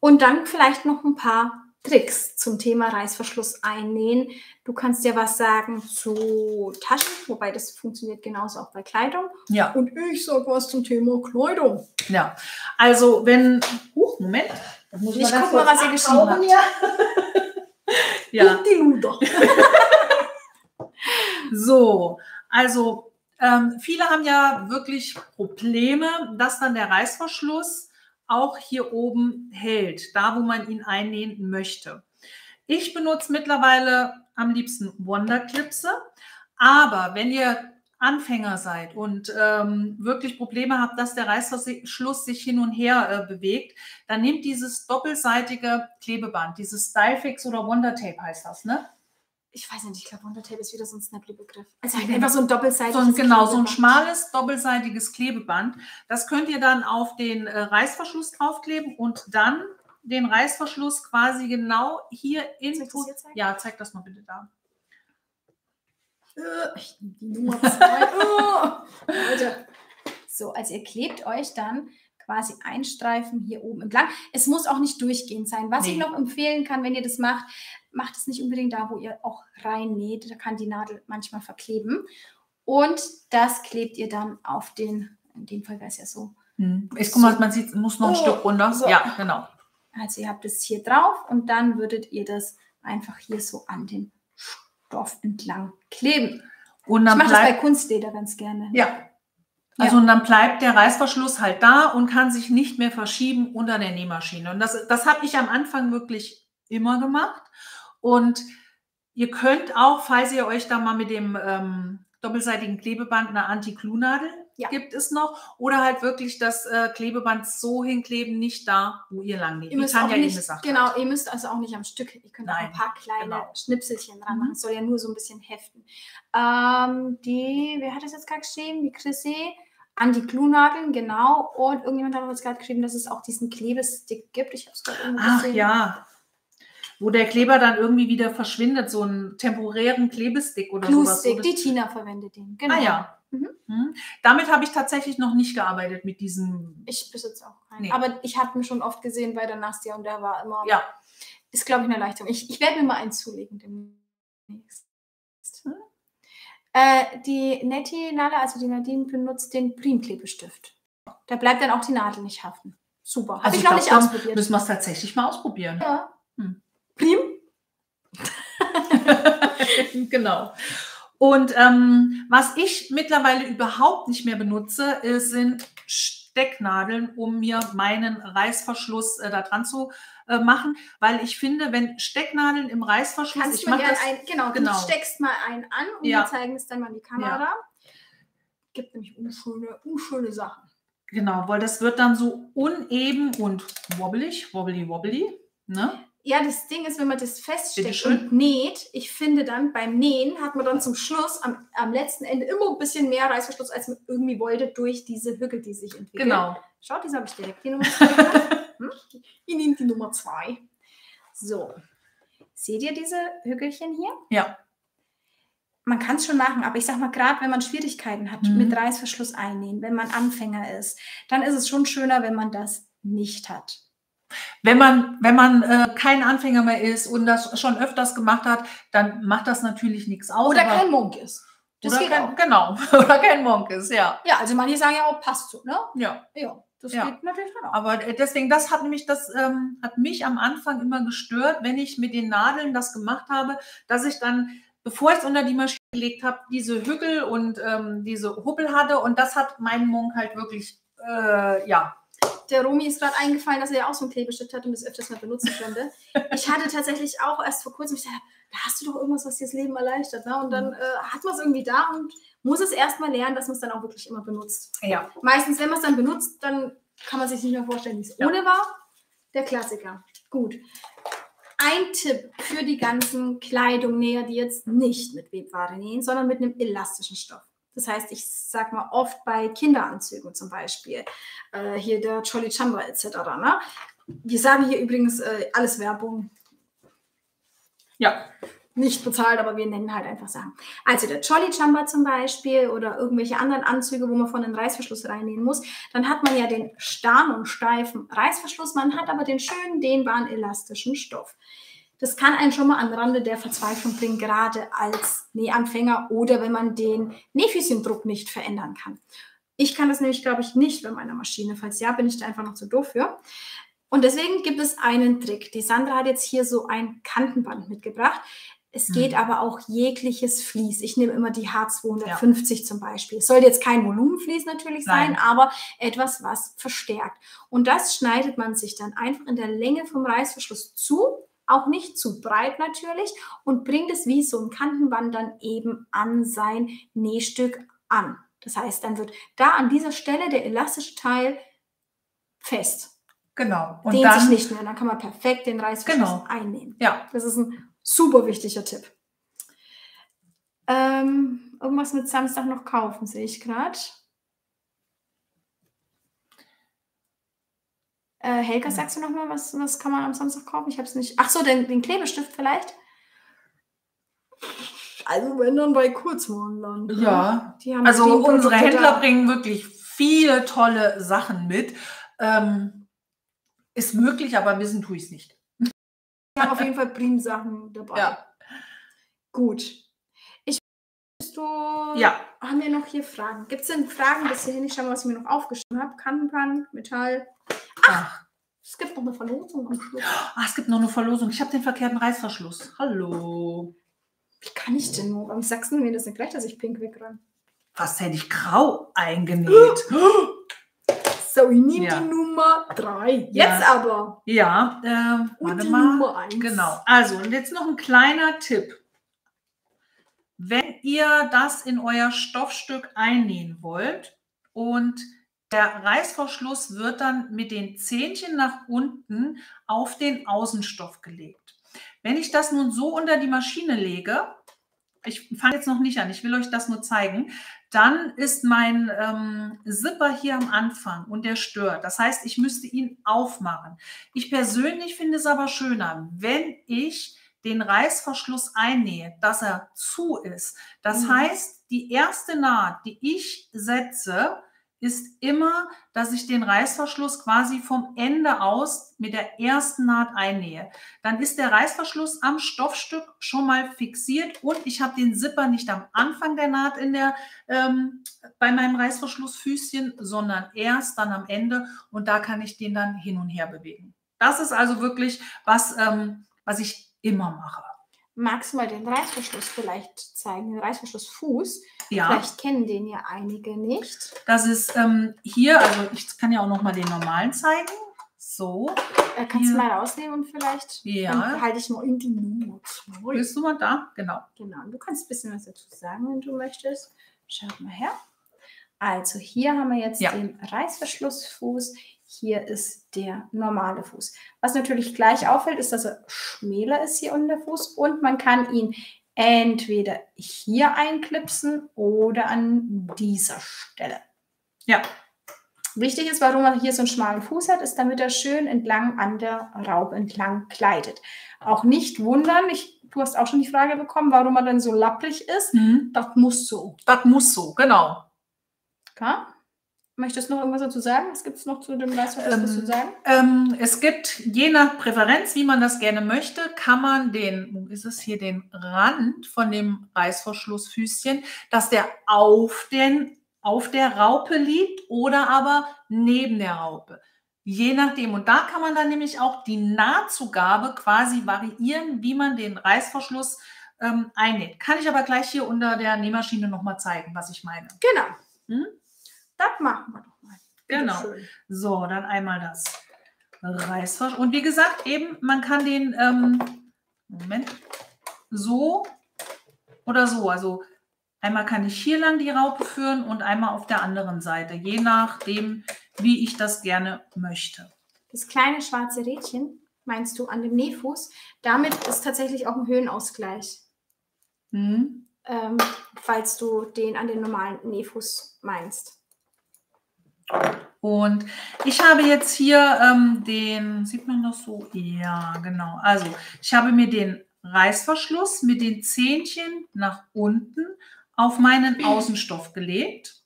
Und dann vielleicht noch ein paar Tricks zum Thema Reißverschluss einnähen. Du kannst dir was sagen zu Taschen, wobei das funktioniert genauso auch bei Kleidung. Ja. Und ich sage was zum Thema Kleidung. Ja, also wenn... Huch, Moment. Das muss ich ich gucke mal, was ihr geschrieben habt. Ja. Und die Luder. So, also ähm, viele haben ja wirklich Probleme, dass dann der Reißverschluss auch hier oben hält, da wo man ihn einnähen möchte. Ich benutze mittlerweile am liebsten Wonder-Clipse, aber wenn ihr Anfänger seid und ähm, wirklich Probleme habt, dass der Reißverschluss sich hin und her äh, bewegt, dann nehmt dieses doppelseitige Klebeband, dieses Stylefix oder Wonder-Tape heißt das, ne? Ich weiß nicht, ich glaube, Wonder-Tape ist wieder so ein Snapply-Begriff. Also einfach ja. so ein doppelseitiges so ein, Genau, Klebeband. so ein schmales, doppelseitiges Klebeband. Das könnt ihr dann auf den äh, Reißverschluss draufkleben und dann den Reißverschluss quasi genau hier in... Soll ich das hier zeigen? Ja, zeig das mal bitte da. Äh, ich nehme die Nummer zwei. Oh, Leute. So, also ihr klebt euch dann quasi ein Streifen hier oben entlang. Es muss auch nicht durchgehend sein. Was nee. ich noch empfehlen kann, wenn ihr das macht, macht es nicht unbedingt da, wo ihr auch reinnäht. Da kann die Nadel manchmal verkleben. Und das klebt ihr dann auf den, in dem Fall wäre es ja so. Hm. Ich guck mal, man sieht, muss noch ein oh, Stück runter. So. Ja, genau. Also ihr habt es hier drauf und dann würdet ihr das einfach hier so an den Stoff entlang kleben. Und dann ich mache das bei Kunstleder ganz gerne. Ja. Also ja. und dann bleibt der Reißverschluss halt da und kann sich nicht mehr verschieben unter der Nähmaschine. Und das, das habe ich am Anfang wirklich immer gemacht. Und ihr könnt auch, falls ihr euch da mal mit dem ähm, doppelseitigen Klebeband eine Anti-Glue-Nadel ja. gibt es noch, oder halt wirklich das äh, Klebeband so hinkleben, nicht da, wo ihr lang näht. Ihr müsst, auch ja nicht, genau, ihr müsst also auch nicht am Stück, ihr könnt Nein, auch ein paar kleine genau. Schnipselchen dran machen, mhm. soll ja nur so ein bisschen heften. Ähm, die, wer hat das jetzt gerade geschrieben? Die Chrissy. An die Glue-Nadeln, genau. Und irgendjemand hat jetzt gerade geschrieben, dass es auch diesen Klebestick gibt. Ich habe es gerade irgendwo gesehen. Ach ja. Wo der Kleber dann irgendwie wieder verschwindet, so einen temporären Klebestick oder Glue sowas. Glue-Stick, die Tina verwendet den. Genau. Ah ja. Mhm. Mhm. Damit habe ich tatsächlich noch nicht gearbeitet mit diesem... Ich besitze auch keinen. Nee. Aber ich habe ihn schon oft gesehen bei der Nastia und der war immer... Ja. Ist, glaube ich, eine Erleichterung. Ich, ich werde mir mal einen zulegen demnächst. Hm? Äh, die Nettie Nala, also die Nadine, benutzt den Primklebestift. Da bleibt dann auch die Nadel nicht haften. Super. Habe also ich noch glaub, nicht ausprobiert. Müssen wir es tatsächlich mal ausprobieren. Ja. Hm. Prim? Genau. Und ähm, was ich mittlerweile überhaupt nicht mehr benutze, ist, sind Stecknadeln, um mir meinen Reißverschluss äh, da dran zu äh, machen, weil ich finde, wenn Stecknadeln im Reißverschluss... Kannst ich mach das, ein, genau, genau, du steckst mal einen an und ja. wir zeigen es dann mal in die Kamera. Ja. gibt nämlich unschöne, unschöne Sachen. Genau, weil das wird dann so uneben und wobbelig, wobbly, wobbly, ne? Ja, das Ding ist, wenn man das feststeckt und näht, ich finde dann, beim Nähen hat man dann zum Schluss am, am letzten Ende immer ein bisschen mehr Reißverschluss, als man irgendwie wollte, durch diese Hücke, die sich entwickeln. Genau. Schaut, diese habe ich direkt die Nummer zwei. hm? Ich nehme die Nummer zwei. So. Seht ihr diese Hückelchen hier? Ja. Man kann es schon machen, aber ich sag mal, gerade wenn man Schwierigkeiten hat, mhm, mit Reißverschluss einnähen, wenn man Anfänger ist, dann ist es schon schöner, wenn man das nicht hat. Wenn man, wenn man äh, kein Anfänger mehr ist und das schon öfters gemacht hat, dann macht das natürlich nichts aus. Oder aber, kein Monk ist. Das geht auch. Genau, oder kein Monk ist, ja. Ja, also manche sagen ja auch, passt so, ne? Ja. Ja, das ja. geht natürlich dann auch. Aber deswegen, das hat mich, das ähm, hat mich am Anfang immer gestört, wenn ich mit den Nadeln das gemacht habe, dass ich dann, bevor ich es unter die Maschine gelegt habe, diese Hückel und ähm, diese Huppel hatte, und das hat mein Monk halt wirklich, äh, ja. Der Romy ist gerade eingefallen, dass er ja auch so einen Klebestift hat und das öfters mal benutzen konnte. Ich hatte tatsächlich auch erst vor kurzem, ich dachte, da hast du doch irgendwas, was dir das Leben erleichtert. Ne? Und dann äh, hat man es irgendwie da und muss es erstmal lernen, dass man es dann auch wirklich immer benutzt. Ja. Meistens, wenn man es dann benutzt, dann kann man sich nicht mehr vorstellen, wie es ja. ohne war. Der Klassiker. Gut. Ein Tipp für die ganzen Kleidungnäher, die jetzt nicht mit Webware nähen, sondern mit einem elastischen Stoff. Das heißt, ich sag mal oft bei Kinderanzügen zum Beispiel, äh, hier der Jolly Jumper et cetera. Ne? Wir sagen hier übrigens äh, alles Werbung. Ja. Nicht bezahlt, aber wir nennen halt einfach Sachen. Also der Jolly Jumper zum Beispiel oder irgendwelche anderen Anzüge, wo man von den Reißverschluss reinnehmen muss, dann hat man ja den starren und steifen Reißverschluss, man hat aber den schönen, dehnbaren, elastischen Stoff. Das kann einen schon mal an den Rande der Verzweiflung bringen, gerade als Nähanfänger oder wenn man den Nähfüßchendruck nicht verändern kann. Ich kann das nämlich, glaube ich, nicht bei meiner Maschine. Falls ja, bin ich da einfach noch zu doof für. Und deswegen gibt es einen Trick. Die Sandra hat jetzt hier so ein Kantenband mitgebracht. Es geht mhm. aber auch jegliches Vlies. Ich nehme immer die H zweihundertfünfzig ja. zum Beispiel. Es sollte jetzt kein Volumenvlies natürlich Nein. sein, aber etwas, was verstärkt. Und das schneidet man sich dann einfach in der Länge vom Reißverschluss zu. Auch nicht zu breit natürlich und bringt es wie so ein Kantenband dann eben an sein Nähstück an. Das heißt, dann wird da an dieser Stelle der elastische Teil fest. Genau. Und dehnt dann sich nicht mehr. Dann kann man perfekt den Reißverschluss genau. einnehmen. Ja. Das ist ein super wichtiger Tipp. Ähm, irgendwas mit Samstag noch kaufen, sehe ich gerade. Äh, Helga, sagst du nochmal, was, was kann man am Samstag kaufen? Ich habe es nicht. Ach so, den, den Klebestift vielleicht? Also wenn dann bei Kurzmann. Ja, die haben also unsere Händler bringen wirklich viele tolle Sachen mit. Ähm, ist möglich, aber wissen tue ich es nicht. Wir haben auf jeden Fall Primsachen dabei. Ja. Gut. Ich du, ja. haben wir noch hier Fragen? Gibt es denn Fragen bis hierhin? Ich schaue mal, was ich mir noch aufgeschrieben habe. Kantenband, Metall... Ach, es gibt noch eine Verlosung am Schluss. Ach, es gibt noch eine Verlosung. Ich habe den verkehrten Reißverschluss. Hallo. Wie kann ich denn nur? Am Sachsen mir das nicht gleich, dass ich pink wegrann. Was hätte ich grau eingenäht? So, ich nehme ja. die Nummer drei. Jetzt ja. aber. Ja, äh, und warte die mal. Nummer eins. Genau. Also, und jetzt noch ein kleiner Tipp. Wenn ihr das in euer Stoffstück einnähen wollt und der Reißverschluss wird dann mit den Zähnchen nach unten auf den Außenstoff gelegt. Wenn ich das nun so unter die Maschine lege, ich fange jetzt noch nicht an, ich will euch das nur zeigen, dann ist mein ähm, Zipper hier am Anfang und der stört. Das heißt, ich müsste ihn aufmachen. Ich persönlich finde es aber schöner, wenn ich den Reißverschluss einnähe, dass er zu ist. Das mhm. heißt, die erste Naht, die ich setze, ist immer, dass ich den Reißverschluss quasi vom Ende aus mit der ersten Naht einnähe. Dann ist der Reißverschluss am Stoffstück schon mal fixiert und ich habe den Zipper nicht am Anfang der Naht in der, ähm, bei meinem Reißverschlussfüßchen, sondern erst dann am Ende und da kann ich den dann hin und her bewegen. Das ist also wirklich was, ähm, was ich immer mache. Magst du mal den Reißverschluss vielleicht zeigen, den Reißverschlussfuß? Ja. Vielleicht kennen den ja einige nicht. Das ist ähm, hier, also ich kann ja auch noch mal den normalen zeigen. So. Äh, kannst hier. du mal rausnehmen und vielleicht ja. dann halte ich mal in die Nummer zwei. Bist du mal da? Genau. Genau, du kannst ein bisschen was dazu sagen, wenn du möchtest. Schau mal her. Also hier haben wir jetzt ja. den Reißverschlussfuß, hier ist der normale Fuß. Was natürlich gleich auffällt, ist, dass er schmäler ist hier unten der Fuß und man kann ihn entweder hier einklipsen oder an dieser Stelle. Ja. Wichtig ist, warum er hier so einen schmalen Fuß hat, ist, damit er schön entlang an der Raupe entlang gleitet. Auch nicht wundern, ich, du hast auch schon die Frage bekommen, warum er denn so lapprig ist. Mhm. Das muss so. Das muss so, genau. Okay. Möchtest du noch irgendwas dazu sagen? Was gibt es noch zu dem Reißverschluss ähm, zu sagen? Ähm, es gibt, je nach Präferenz, wie man das gerne möchte, kann man den, wo ist es hier, den Rand von dem Reißverschlussfüßchen, dass der auf den auf der Raupe liegt oder aber neben der Raupe. Je nachdem. Und da kann man dann nämlich auch die Nahtzugabe quasi variieren, wie man den Reißverschluss ähm, einnäht. Kann ich aber gleich hier unter der Nähmaschine nochmal zeigen, was ich meine. Genau. Hm? Das machen wir doch mal. Genau. So, dann einmal das Reißverschluss. Und wie gesagt, eben, man kann den, ähm, Moment, so oder so, also einmal kann ich hier lang die Raupe führen und einmal auf der anderen Seite, je nachdem, wie ich das gerne möchte. Das kleine schwarze Rädchen, meinst du, an dem Nähfuß, damit ist tatsächlich auch ein Höhenausgleich. Hm. Ähm, falls du den an den normalen Nähfuß meinst. Und ich habe jetzt hier ähm, den, sieht man das so? Ja, genau. Also ich habe mir den Reißverschluss mit den Zähnchen nach unten auf meinen Außenstoff gelegt.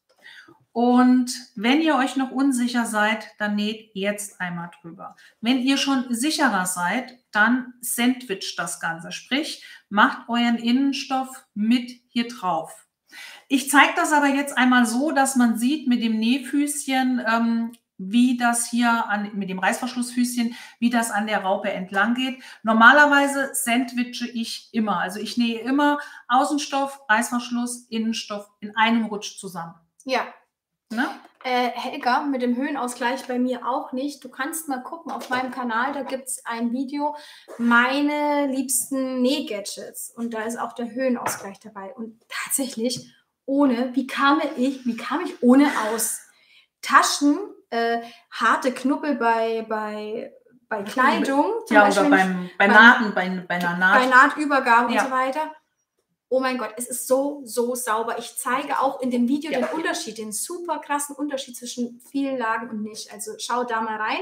Und wenn ihr euch noch unsicher seid, dann näht jetzt einmal drüber. Wenn ihr schon sicherer seid, dann sandwicht das Ganze. Sprich, macht euren Innenstoff mit hier drauf. Ich zeige das aber jetzt einmal so, dass man sieht mit dem Nähfüßchen, ähm, wie das hier an, mit dem Reißverschlussfüßchen, wie das an der Raupe entlang geht. Normalerweise sandwiche ich immer. Also ich nähe immer Außenstoff, Reißverschluss, Innenstoff in einem Rutsch zusammen. Ja. Ne? Äh, Helga, mit dem Höhenausgleich bei mir auch nicht. Du kannst mal gucken auf meinem Kanal, da gibt es ein Video, meine liebsten Nähgadgets. Und da ist auch der Höhenausgleich dabei. Und tatsächlich, ohne, wie kam ich, wie kam ich ohne aus? Taschen, Äh, harte Knubbel bei, bei, bei Kleidung. Zum ja, Beispiel oder beim, bei Naaten, bei, bei einer Naht. Bei Nahtübergaben ja. und so weiter. Oh mein Gott, es ist so, so sauber. Ich zeige auch in dem Video ja. den Unterschied, den super krassen Unterschied zwischen vielen Lagen und nicht. Also schau da mal rein.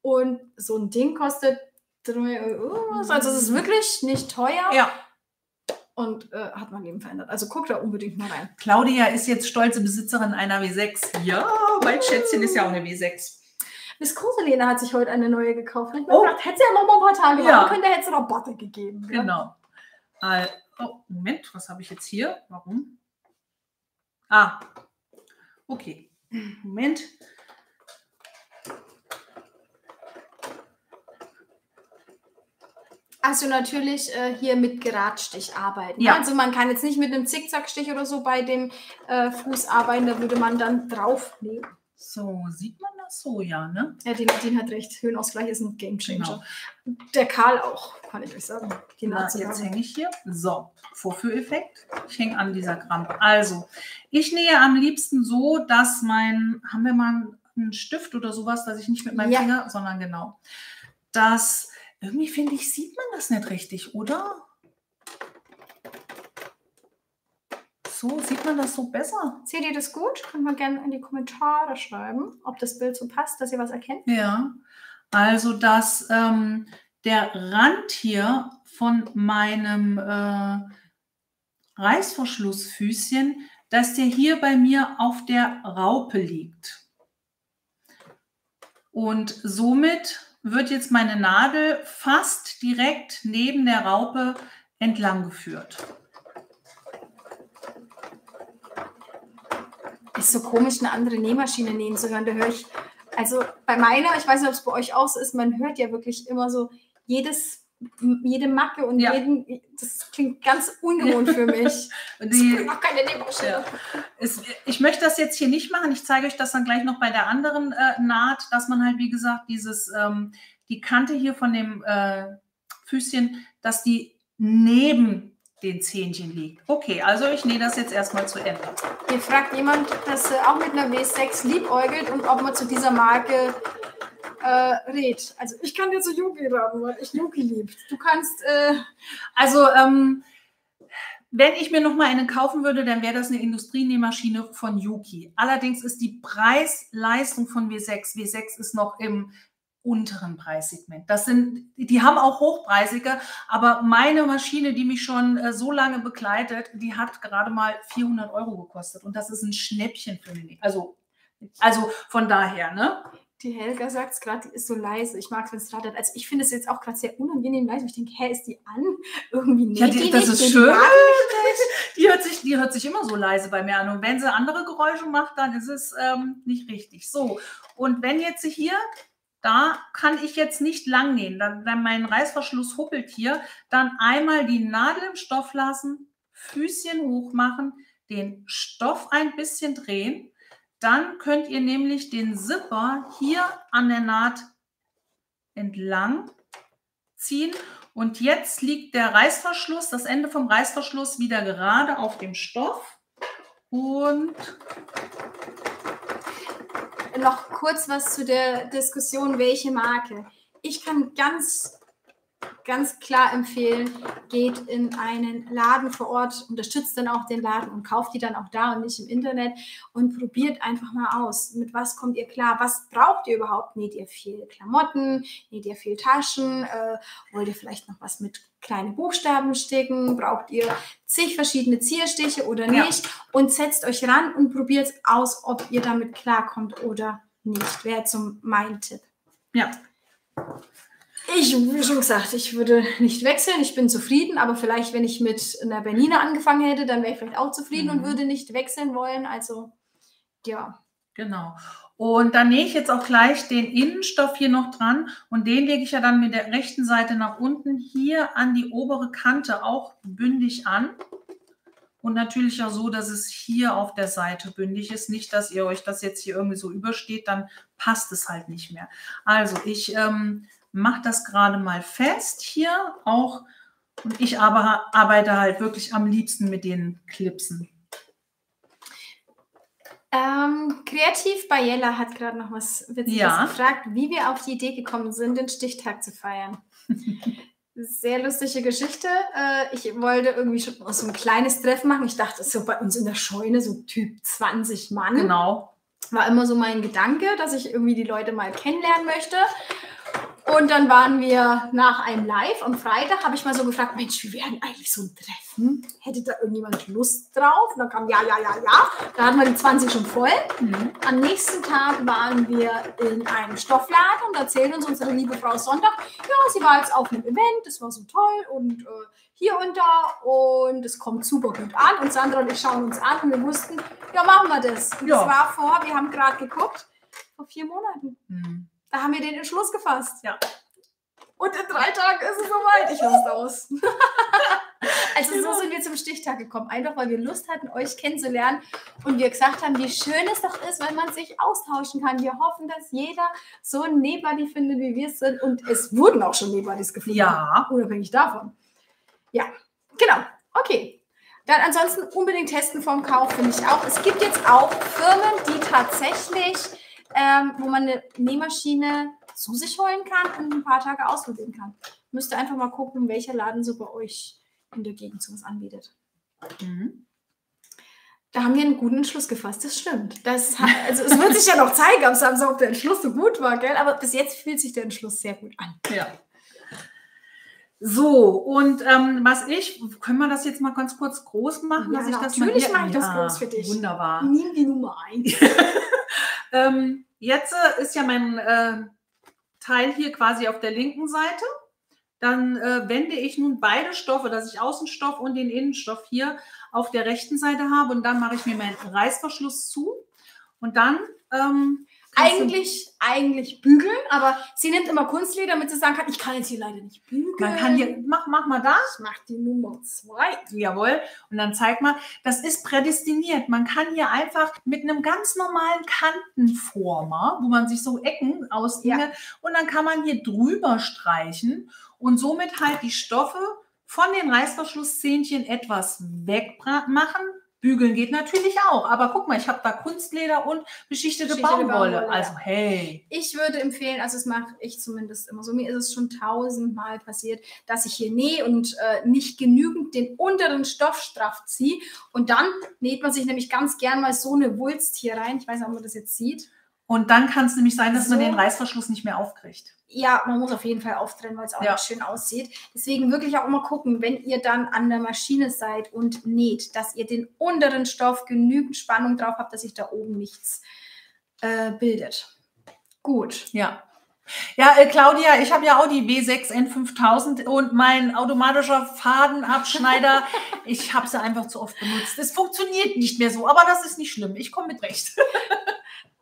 Und so ein Ding kostet drei Euro. Also es ist wirklich nicht teuer. Ja. Und äh, hat mein Leben verändert. Also guck da unbedingt mal rein. Claudia ist jetzt stolze Besitzerin einer W sechs. Ja, mein Schätzchen ist ja auch eine W sechs. Miss Koselena hat sich heute eine neue gekauft. Ich oh. gedacht, hätte sie ja noch mal ein paar Tage ja. können, da hätte es Rabatte gegeben. Genau. Ja? Oh, Moment, was habe ich jetzt hier? Warum? Ah, okay. Moment. Also natürlich äh, hier mit Geradstich arbeiten. Ja. Also man kann jetzt nicht mit einem Zickzackstich oder so bei dem äh, Fuß arbeiten, da würde man dann drauflegen. So, sieht man das so, ja, ne? Ja, die Nadine hat recht, Höhenausgleich ist ein Gamechanger. Genau. Der Karl auch, kann ich euch sagen. Na, jetzt hänge ich hier. So, Vorführeffekt. Ich hänge an dieser Krampe. Also, ich nähe am liebsten so, dass mein, haben wir mal einen Stift oder sowas, dass ich nicht mit meinem ja. Finger, sondern genau, dass... Irgendwie, finde ich, sieht man das nicht richtig, oder? So, sieht man das so besser. Seht ihr das gut? Könnt man gerne in die Kommentare schreiben, ob das Bild so passt, dass ihr was erkennt. Ja, also dass ähm, der Rand hier von meinem äh, Reißverschlussfüßchen, dass der hier bei mir auf der Raupe liegt. Und somit... wird jetzt meine Nadel fast direkt neben der Raupe entlang geführt. Ist so komisch, eine andere Nähmaschine nähen zu hören. Da höre ich, also bei meiner, ich weiß nicht, ob es bei euch auch so ist, man hört ja wirklich immer so jedes, jede Macke und ja. jeden, das klingt ganz ungewohnt für mich. Die, das ist noch keine Nähmaschine. Ja. Es, ich möchte das jetzt hier nicht machen. Ich zeige euch das dann gleich noch bei der anderen äh, Naht, dass man halt, wie gesagt, dieses, ähm, die Kante hier von dem äh, Füßchen, dass die neben den Zähnchen liegt. Okay, also ich nähe das jetzt erstmal zu Ende. Hier fragt jemand, dass er auch mit einer W sechs liebäugelt und ob man zu dieser Marke äh, rät. Also ich kann dir zu Yuki raten, weil ich Yuki liebe. Du kannst, äh, also ähm, wenn ich mir nochmal einen kaufen würde, dann wäre das eine Industrienähmaschine von Yuki. Allerdings ist die Preis-Leistung von W sechs, W sechs ist noch im unteren Preissegment. Das sind, die haben auch hochpreisige, aber meine Maschine, die mich schon äh, so lange begleitet, die hat gerade mal vierhundert Euro gekostet und das ist ein Schnäppchen für mich. Also, also von daher, ne? Die Helga sagt es gerade, die ist so leise. Ich mag, wenn es rattert. Also ich finde es jetzt auch gerade sehr unangenehm leise. Ich denke, hä, ist die an? Irgendwie nicht. Ja, die, das ist schön. Die hört sich, die hört sich immer so leise bei mir an. Und wenn sie andere Geräusche macht, dann ist es ähm, nicht richtig. So, und wenn jetzt hier... Da kann ich jetzt nicht lang nähen, dann, wenn mein Reißverschluss huppelt hier, dann einmal die Nadel im Stoff lassen, Füßchen hoch machen, den Stoff ein bisschen drehen. Dann könnt ihr nämlich den Zipper hier an der Naht entlang ziehen. Und jetzt liegt der Reißverschluss, das Ende vom Reißverschluss wieder gerade auf dem Stoff und... Noch kurz was zu der Diskussion, welche Marke. Ich kann ganz, ganz klar empfehlen, geht in einen Laden vor Ort, unterstützt dann auch den Laden und kauft die dann auch da und nicht im Internet und probiert einfach mal aus. Mit was kommt ihr klar? Was braucht ihr überhaupt? Näht ihr viel Klamotten? Näht ihr viel Taschen? Äh, wollt ihr vielleicht noch was mit kleine Buchstaben sticken? Braucht ihr zig verschiedene Zierstiche oder nicht? Ja. Und setzt euch ran und probiert aus, ob ihr damit klarkommt oder nicht. Wäre zum mein Tipp. Ja. Ich, wie schon gesagt, ich würde nicht wechseln. Ich bin zufrieden, aber vielleicht, wenn ich mit einer Bernina angefangen hätte, dann wäre ich vielleicht auch zufrieden mhm. und würde nicht wechseln wollen. Also, ja. Genau. Und dann nähe ich jetzt auch gleich den Innenstoff hier noch dran und den lege ich ja dann mit der rechten Seite nach unten hier an die obere Kante auch bündig an. Und natürlich auch so, dass es hier auf der Seite bündig ist. Nicht, dass ihr euch das jetzt hier irgendwie so übersteht, dann passt es halt nicht mehr. Also ich ähm, mache das gerade mal fest hier auch und ich aber arbeite halt wirklich am liebsten mit den Clipsen. Ähm, Kreativ Bayella hat gerade noch was Witziges ja. gefragt, wie wir auf die Idee gekommen sind, den Stichtag zu feiern. Sehr lustige Geschichte. Äh, ich wollte irgendwie schon so ein kleines Treffen machen. Ich dachte, so bei uns in der Scheune, so Typ zwanzig Mann. Genau. War immer so mein Gedanke, dass ich irgendwie die Leute mal kennenlernen möchte. Und dann waren wir nach einem Live am Freitag, habe ich mal so gefragt, Mensch, wie wäre denn eigentlich so ein Treffen? Hätte da irgendjemand Lust drauf? Und dann kam ja, ja, ja, ja. Da hatten wir die zwanzig schon voll. Mhm. Am nächsten Tag waren wir in einem Stoffladen und erzählen uns unsere liebe Frau Sonntag, ja, sie war jetzt auf einem Event, das war so toll und äh, hier und da und es kommt super gut an. Und Sandra und ich schauen uns an und wir wussten, ja, machen wir das. Und ja. das war vor, wir haben gerade geguckt, vor vier Monaten. Mhm. Da haben wir den Entschluss gefasst. Ja. Und in drei Tagen ist es soweit. Ich lasse es aus. Also genau. So sind wir zum Stichtag gekommen. Einfach, weil wir Lust hatten, euch kennenzulernen. Und wir gesagt haben, wie schön es doch ist, wenn man sich austauschen kann. Wir hoffen, dass jeder so einen Nähbuddy findet, wie wir es sind. Und es wurden auch schon Nähbuddys gefunden. Ja. Unabhängig davon. Ja, genau. Okay. Dann ansonsten unbedingt testen vorm Kauf, finde ich auch. Es gibt jetzt auch Firmen, die tatsächlich... Ähm, wo man eine Nähmaschine zu sich holen kann und ein paar Tage ausprobieren kann. Müsst ihr einfach mal gucken, welcher Laden so bei euch in der Gegend sowas anbietet. Mhm. Da haben wir einen guten Entschluss gefasst, das stimmt. Das hat, also es wird sich ja noch zeigen am Samstag, ob der Entschluss so gut war, gell? Aber bis jetzt fühlt sich der Entschluss sehr gut an. Ja. So, und ähm, was ich, können wir das jetzt mal ganz kurz groß machen? Ja, dass ich das natürlich mache ich das groß für dich. Wunderbar. Nimm die Nummer eins. Ähm, jetzt äh, ist ja mein äh, Teil hier quasi auf der linken Seite. Dann äh, wende ich nun beide Stoffe, dass ich Außenstoff und den Innenstoff hier auf der rechten Seite habe. Und dann mache ich mir meinen Reißverschluss zu. Und dann... Ähm, Eigentlich, eigentlich bügeln, aber sie nimmt immer Kunstleder, damit sie sagen kann, ich kann jetzt hier leider nicht bügeln. Man kann hier, mach, mach mal das. Ich mach die Nummer zwei. Jawohl. Und dann zeig mal, das ist prädestiniert. Man kann hier einfach mit einem ganz normalen Kantenformer, wo man sich so Ecken ausnimmt, ja. und dann kann man hier drüber streichen und somit halt die Stoffe von den Reißverschlusszähnchen etwas wegmachen. Bügeln geht natürlich auch, aber guck mal, ich habe da Kunstleder und beschichtete, beschichtete Baumwolle. Baumwolle. Also hey. Ich würde empfehlen, also das mache ich zumindest immer so, mir ist es schon tausendmal passiert, dass ich hier nähe und äh, nicht genügend den unteren Stoff straff ziehe und dann näht man sich nämlich ganz gern mal so eine Wulst hier rein, ich weiß nicht, ob man das jetzt sieht. Und dann kann es nämlich sein, dass so. Man den Reißverschluss nicht mehr aufkriegt. Ja, man muss auf jeden Fall auftrennen, weil es auch ja. nicht schön aussieht. Deswegen wirklich auch immer gucken, wenn ihr dann an der Maschine seid und näht, dass ihr den unteren Stoff genügend Spannung drauf habt, dass sich da oben nichts äh, bildet. Gut. Ja. Ja, äh, Claudia, ich habe ja auch die W sechs N fünftausend und mein automatischer Fadenabschneider, ich habe sie einfach zu oft benutzt. Es funktioniert nicht mehr so, aber das ist nicht schlimm. Ich komme mit recht.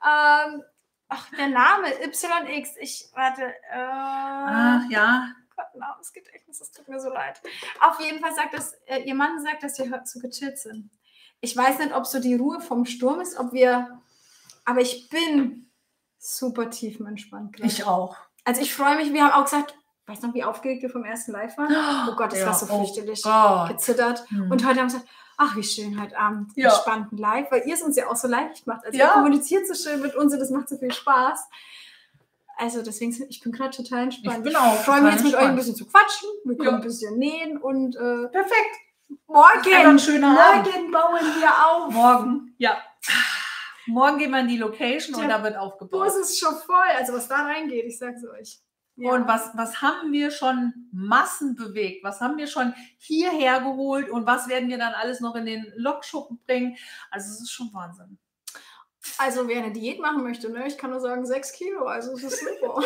Ähm, ach, der Name Y X, ich, warte, äh, ach, ja. Gott, Namensgedächtnis, das tut mir so leid. Auf jeden Fall sagt das, äh, ihr Mann sagt, dass wir zu gechillt sind. Ich weiß nicht, ob so die Ruhe vom Sturm ist, ob wir, aber ich bin super tiefenentspannt. Ich auch. Also ich freue mich, wir haben auch gesagt, weißt du noch, wie aufgeregt wir vom ersten Live waren? Oh Gott, das ja. war so fürchterlich, oh gezittert. Hm. Und heute haben wir gesagt, ach, wie schön heute Abend, ja. entspannten Live, weil ihr es uns ja auch so leicht macht. Also ja. ihr kommuniziert so schön mit uns und das macht so viel Spaß. Also deswegen, ich bin gerade total entspannt. Ich, ich freue mich jetzt mit euch ein bisschen zu quatschen, wir können ja. ein bisschen nähen und äh, perfekt. Morgen, ein schöner Morgen Abend. Bauen wir auf. Morgen, ja. Morgen gehen wir in die Location ja. und da wird aufgebaut. Das ist schon voll, also was da reingeht, ich sag's euch. Ja. Und was, was haben wir schon Massen bewegt? Was haben wir schon hierher geholt? Und was werden wir dann alles noch in den Lokschuppen bringen? Also es ist schon Wahnsinn. Also wer eine Diät machen möchte, ne? Ich kann nur sagen sechs Kilo, also es ist super.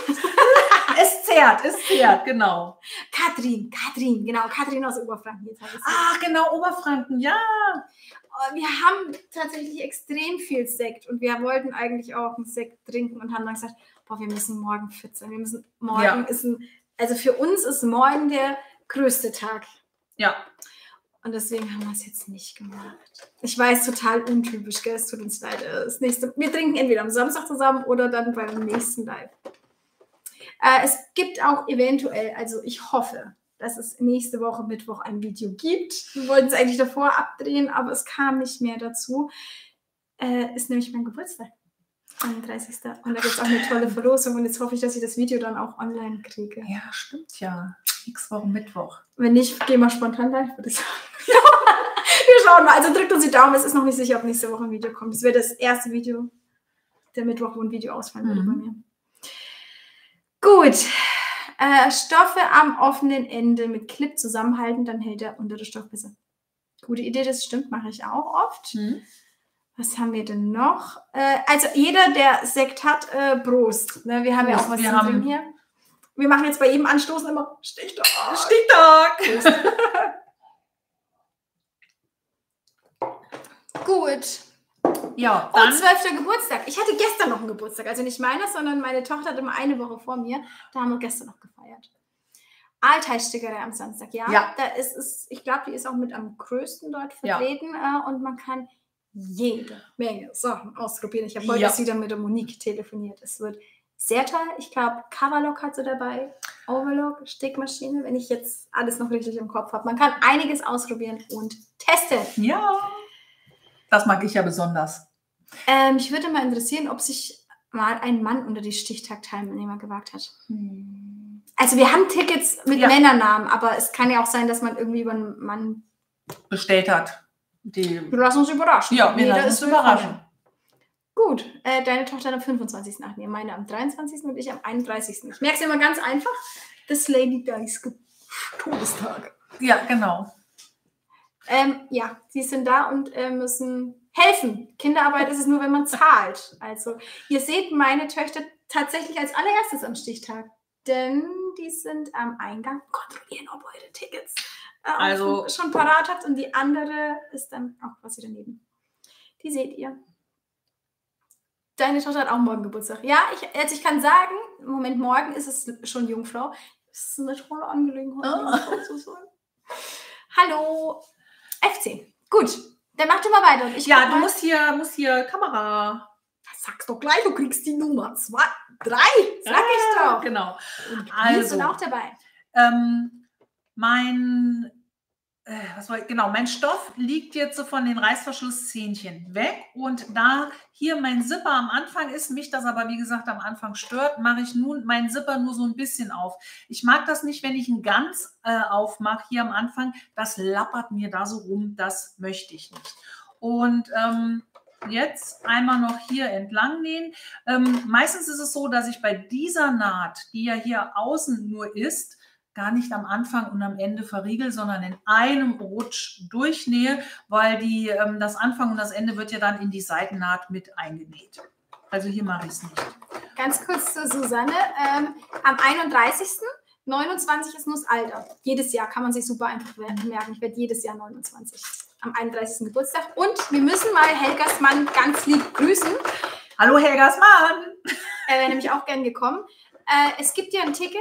Es zehrt, es zehrt, genau. Katrin, Katrin, genau, Katrin aus Oberfranken. Jetzt habe ich Ach, genau, Oberfranken, ja. Wir haben tatsächlich extrem viel Sekt und wir wollten eigentlich auch einen Sekt trinken und haben dann gesagt, boah, wir müssen morgen fit sein, wir müssen morgen ja. ist ein, also für uns ist morgen der größte Tag. Ja. Und deswegen haben wir es jetzt nicht gemacht. Ich weiß, total untypisch, gell? Es tut uns leid. Das nächste, wir trinken entweder am Samstag zusammen oder dann beim nächsten Live. Äh, es gibt auch eventuell, also ich hoffe, dass es nächste Woche Mittwoch ein Video gibt. Wir wollten es eigentlich davor abdrehen, aber es kam nicht mehr dazu. Äh, ist nämlich mein Geburtstag, einunddreißigsten Und da gibt es auch eine tolle Verlosung. Und jetzt hoffe ich, dass ich das Video dann auch online kriege. Ja, stimmt ja. Nächste Woche Mittwoch. Wenn nicht, gehen wir spontan live, würde ich sagen. Wir schauen mal. Also drückt uns die Daumen. Es ist noch nicht sicher, ob nächste Woche ein Video kommt. Das wäre das erste Video der Mittwoch, wo ein Video ausfallen würde bei mir. Gut. Äh, Stoffe am offenen Ende mit Clip zusammenhalten, dann hält der untere Stoff besser. Gute Idee, das stimmt, mache ich auch oft. Mhm. Was haben wir denn noch? Äh, also jeder, der Sekt hat, äh, Prost. Ne, wir haben Prost, ja auch was zu trinken hier. Wir machen jetzt bei jedem Anstoßen immer Stichtag. Stichtag. Gut. Ja, dann. Und zwölfter Geburtstag. Ich hatte gestern noch einen Geburtstag. Also nicht meiner, sondern meine Tochter hat immer eine Woche vor mir. Da haben wir gestern noch gefeiert. Altheilstickerei am Samstag, ja. ja. Da ist es, ich glaube, die ist auch mit am größten dort vertreten. Ja. Und man kann jede Menge Sachen ausprobieren. Ich habe heute ja. wieder mit der Monique telefoniert. Es wird sehr toll. Ich glaube, Coverlock hat sie dabei. Overlock, Stickmaschine, wenn ich jetzt alles noch richtig im Kopf habe. Man kann einiges ausprobieren und testen. Ja. Das mag ich ja besonders. Ähm, ich würde mal interessieren, ob sich mal ein Mann unter die Stichtag-Teilnehmer gewagt hat. Hm. Also wir haben Tickets mit ja. Männernamen, aber es kann ja auch sein, dass man irgendwie über einen Mann bestellt hat. Die wir lassen uns überraschen. Ja, wir lassen uns überraschen. Gut, äh, deine Tochter am fünfundzwanzigsten nachnehmen, meine am dreiundzwanzigsten und ich am einunddreißigsten Ich merke es immer ganz einfach, das Lady Dice Todestag. Ja, genau. Ähm, ja, sie sind da und äh, müssen helfen. Kinderarbeit ist es nur, wenn man zahlt. Also ihr seht meine Töchter tatsächlich als allererstes am Stichtag, denn die sind am Eingang, kontrollieren, ob eure Tickets äh, also, schon, schon parat habt und die andere ist dann auch quasi daneben. Die seht ihr. Deine Tochter hat auch morgen Geburtstag. Ja, ich, also ich kann sagen, im Moment morgen ist es schon Jungfrau. Das ist eine tolle Angelegenheit. Oh. Hallo. F zehn. Gut, dann mach du mal weiter. Ich ja, du musst hier, musst hier Kamera... Sag's doch gleich, du kriegst die Nummer zwei, drei. Sag ja, ich doch. Genau. Und wir also, sind auch dabei. Ähm, mein, äh, was war, genau, mein Stoff liegt jetzt so von den Reißverschlusszähnchen weg. Und da hier mein Zipper am Anfang ist, mich das aber wie gesagt am Anfang stört, mache ich nun meinen Zipper nur so ein bisschen auf. Ich mag das nicht, wenn ich ihn ganz äh, aufmache hier am Anfang. Das lappert mir da so rum, das möchte ich nicht. Und ähm, jetzt einmal noch hier entlang nähen. Ähm, meistens ist es so, dass ich bei dieser Naht, die ja hier außen nur ist, gar nicht am Anfang und am Ende verriegel, sondern in einem Rutsch durchnähe, weil die, ähm, das Anfang und das Ende wird ja dann in die Seitennaht mit eingenäht. Also hier mache ich es nicht. Ganz kurz zu Susanne. Ähm, am einunddreißigsten neunundzwanzig ist nur das Alter. Jedes Jahr kann man sich super einfach merken. Ich werde jedes Jahr neunundzwanzig. Am einunddreißigsten Geburtstag. Und wir müssen mal Helgas Mann ganz lieb grüßen. Hallo Helgas Mann! Er wäre nämlich auch gern gekommen. Äh, es gibt ja ein Ticket,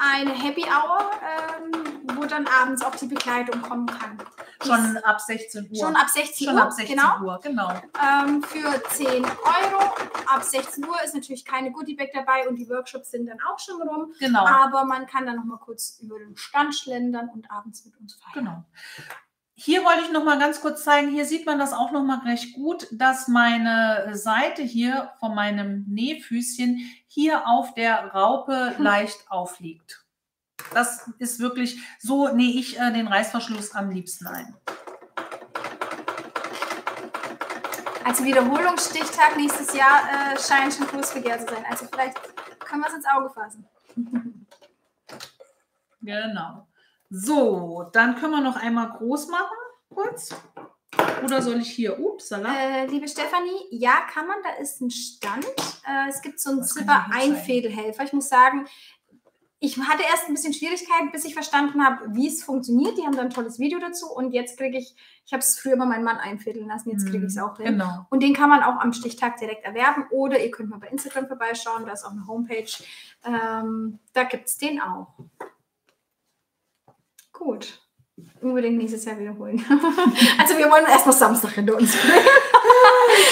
eine Happy Hour, ähm, wo dann abends auch die Bekleidung kommen kann. Schon das, ab sechzehn Uhr. Schon ab sechzehn Schon Uhr, ab sechzehn genau. Uhr, genau. Ähm, für zehn Euro. Ab sechzehn Uhr ist natürlich keine Goodiebag dabei und die Workshops sind dann auch schon rum. Genau. Aber man kann dann nochmal kurz über den Stand schlendern und abends mit uns feiern. Genau. Hier wollte ich noch mal ganz kurz zeigen, hier sieht man das auch noch mal recht gut, dass meine Seite hier von meinem Nähfüßchen hier auf der Raupe leicht aufliegt. Das ist wirklich, so nähe ich äh, den Reißverschluss am liebsten ein. Also Wiederholungsstichtag nächstes Jahr äh, scheint schon groß begehrt zu sein. Also vielleicht können wir es ins Auge fassen. Genau. So, dann können wir noch einmal groß machen, kurz. Oder soll ich hier, ups, Salat. Äh, liebe Stefanie, ja, kann man, da ist ein Stand. Äh, es gibt so einen Zipper-Einfädelhelfer. Ich muss sagen, ich hatte erst ein bisschen Schwierigkeiten, bis ich verstanden habe, wie es funktioniert. Die haben da ein tolles Video dazu und jetzt kriege ich, ich habe es früher bei meinem Mann einfädeln lassen, jetzt kriege ich es auch hin. Genau. Und den kann man auch am Stichtag direkt erwerben oder ihr könnt mal bei Instagram vorbeischauen, da ist auch eine Homepage. Ähm, da gibt es den auch. Gut. Unbedingt nächstes Jahr wiederholen. Also wir wollen erstmal Samstag hinter uns bringen.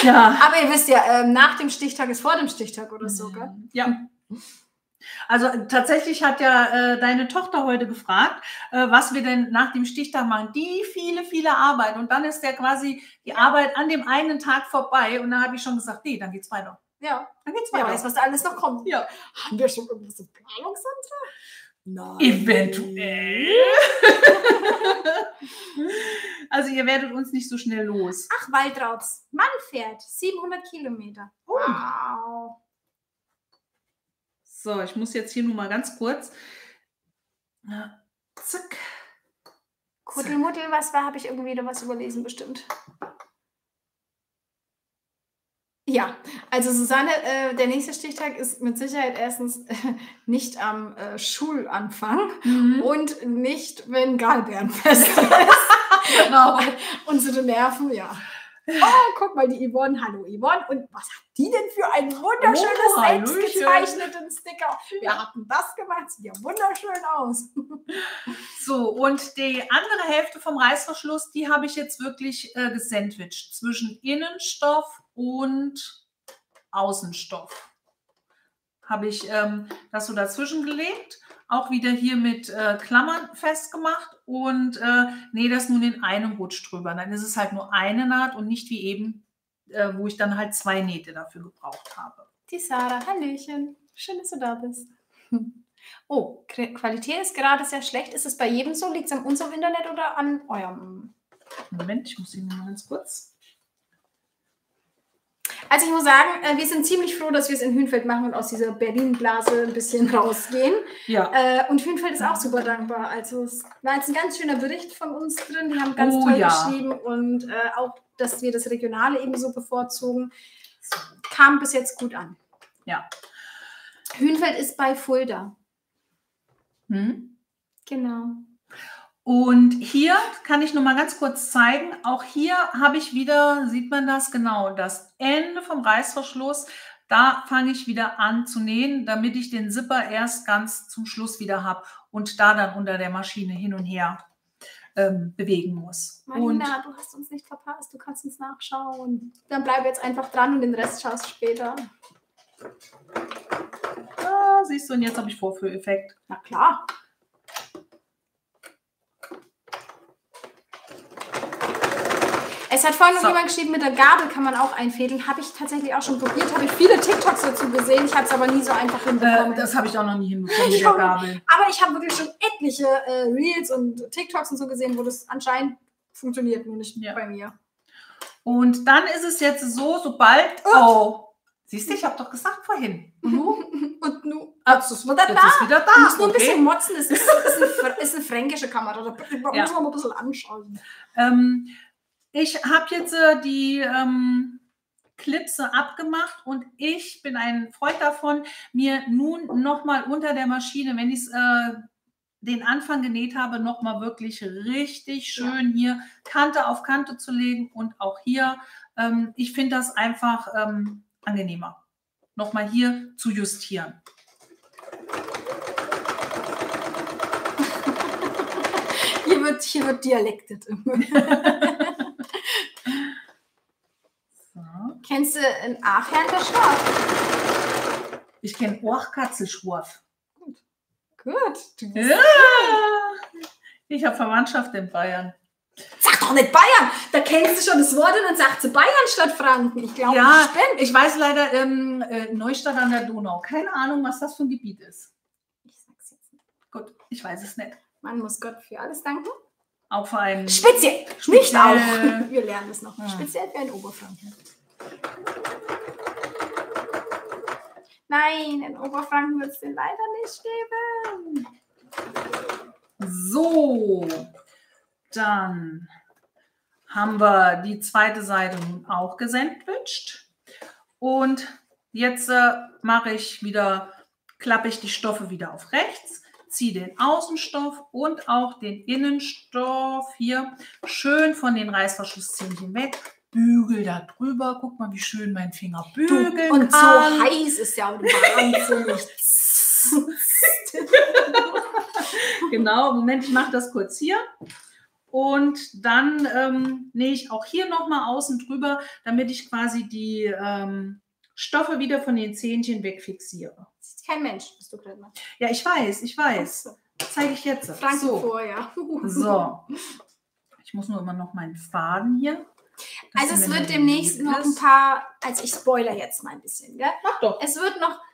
Ja. Aber ihr wisst ja, nach dem Stichtag ist vor dem Stichtag oder so, gell? Ja. Also tatsächlich hat ja äh, deine Tochter heute gefragt, äh, was wir denn nach dem Stichtag machen. Die viele, viele Arbeit. Und dann ist ja quasi die Arbeit an dem einen Tag vorbei. Und dann habe ich schon gesagt, nee, dann geht's weiter. Ja. Dann geht's weiter. Wer weiß, was da alles noch kommt. Ja. Haben wir schon irgendwas in Planung, Sandra? Nein. Eventuell. Also ihr werdet uns nicht so schnell los. Ach, Waldraubs. Mann fährt siebenhundert Kilometer. Wow. So, ich muss jetzt hier nur mal ganz kurz. Na, zack. Kuddelmuddel, was war? Habe ich irgendwie da was überlesen bestimmt. Ja, also Susanne, äh, der nächste Stichtag ist mit Sicherheit erstens äh, nicht am äh, Schulanfang mhm. und nicht, wenn Galbärenfest ist. Genau. Unsere Nerven, ja. Oh, guck mal, die Yvonne. Hallo Yvonne. Und was hat die denn für ein wunderschönes, oh, selbstgezeichneten Sticker? Wir hatten das gemacht. Sieht ja wunderschön aus. So, und die andere Hälfte vom Reißverschluss, die habe ich jetzt wirklich äh, gesandwiched zwischen Innenstoff und Außenstoff. Habe ich ähm, das so dazwischen gelegt. Auch wieder hier mit äh, Klammern festgemacht und äh, nähe das nun in einem Rutsch drüber. Dann ist es halt nur eine Naht und nicht wie eben, äh, wo ich dann halt zwei Nähte dafür gebraucht habe. Die Sarah, hallöchen. Schön, dass du da bist. Oh, Qualität ist gerade sehr schlecht. Ist es bei jedem so? Liegt es an unserem Internet oder an eurem? Moment, ich muss ihn mal ganz kurz... Also ich muss sagen, wir sind ziemlich froh, dass wir es in Hünfeld machen und aus dieser Berlin-Blase ein bisschen rausgehen. Ja. Und Hünfeld ist auch super dankbar. Also es war jetzt ein ganz schöner Bericht von uns drin. Die haben ganz oh, toll ja. geschrieben und auch, dass wir das Regionale eben so bevorzugen, kam bis jetzt gut an. Ja. Hünfeld ist bei Fulda. Hm? Genau. Und hier kann ich noch mal ganz kurz zeigen, auch hier habe ich wieder, sieht man das genau, das Ende vom Reißverschluss. Da fange ich wieder an zu nähen, damit ich den Zipper erst ganz zum Schluss wieder habe und da dann unter der Maschine hin und her ähm, bewegen muss. Marina, und du hast uns nicht verpasst, du kannst uns nachschauen. Dann bleib jetzt einfach dran und den Rest schaust später. Ah, siehst du, und jetzt habe ich Vorführeffekt. Na klar. Es hat vorhin noch so jemand geschrieben, mit der Gabel kann man auch einfädeln. Habe ich tatsächlich auch schon probiert. Habe ich viele TikToks dazu gesehen. Ich habe es aber nie so einfach hinbekommen. Äh, das habe ich auch noch nie hinbekommen mit der Gabel. Aber ich habe wirklich schon etliche äh, Reels und TikToks und so gesehen, wo das anscheinend funktioniert, nur nicht ja. bei mir. Und dann ist es jetzt so, sobald... Oh! Siehst du, ich habe doch gesagt vorhin. Mhm. Und nun also, ist wieder da. Ist wieder da. Du musst nur ein okay. bisschen motzen. Es ist, ist eine fränkische Kamera. Da muss man ja. mal ein bisschen anschauen. Ähm, ich habe jetzt äh, die ähm, Klipse abgemacht und ich bin ein Freund davon, mir nun nochmal unter der Maschine, wenn ich äh, den Anfang genäht habe, nochmal wirklich richtig schön ja. hier Kante auf Kante zu legen und auch hier. Ähm, ich finde das einfach... Ähm, angenehmer, nochmal hier zu justieren. Hier wird, hier wird dialektet. So. Kennst du in Aachen der Schorf? Ich kenne Oachkatzelschorf. Gut. Gut. Ja. Ich habe Verwandtschaft in Bayern. Sag doch nicht Bayern! Da kennst du schon das Wort und dann sagt sie Bayern statt Franken. Ich glaube, ja, ich spende. Ich weiß leider ähm, äh, Neustadt an der Donau. Keine Ahnung, was das für ein Gebiet ist. Ich sag's jetzt nicht. Gut, ich weiß es nicht. Man muss Gott für alles danken. Auch für einen... Speziell! Speziell. Nicht auch! Wir lernen es noch. Ja. Speziell für einen Oberfranken. Nein, in Oberfranken wird es den leider nicht geben. So... Dann haben wir die zweite Seite nun auch gesandwicht. Und jetzt äh, mache ich wieder, klappe ich die Stoffe wieder auf rechts, ziehe den Außenstoff und auch den Innenstoff hier schön von den Reißverschlusszähnchen weg. Bügel da drüber. Guck mal, wie schön mein Finger bügelt. Und kann. So heiß ist ja wahnsinnig. Genau, Moment, ich mache das kurz hier. Und dann ähm, nähe ich auch hier nochmal außen drüber, damit ich quasi die ähm, Stoffe wieder von den Zähnchen wegfixiere. Das ist kein Mensch, bist du gerade mal. Ja, ich weiß, ich weiß. So. Das zeige ich jetzt. Frank so. Vor, ja. So. Ich muss nur immer noch meinen Faden hier. Also es wird demnächst noch ein paar, also ich spoiler jetzt mal ein bisschen. Gell? Mach doch. Es wird noch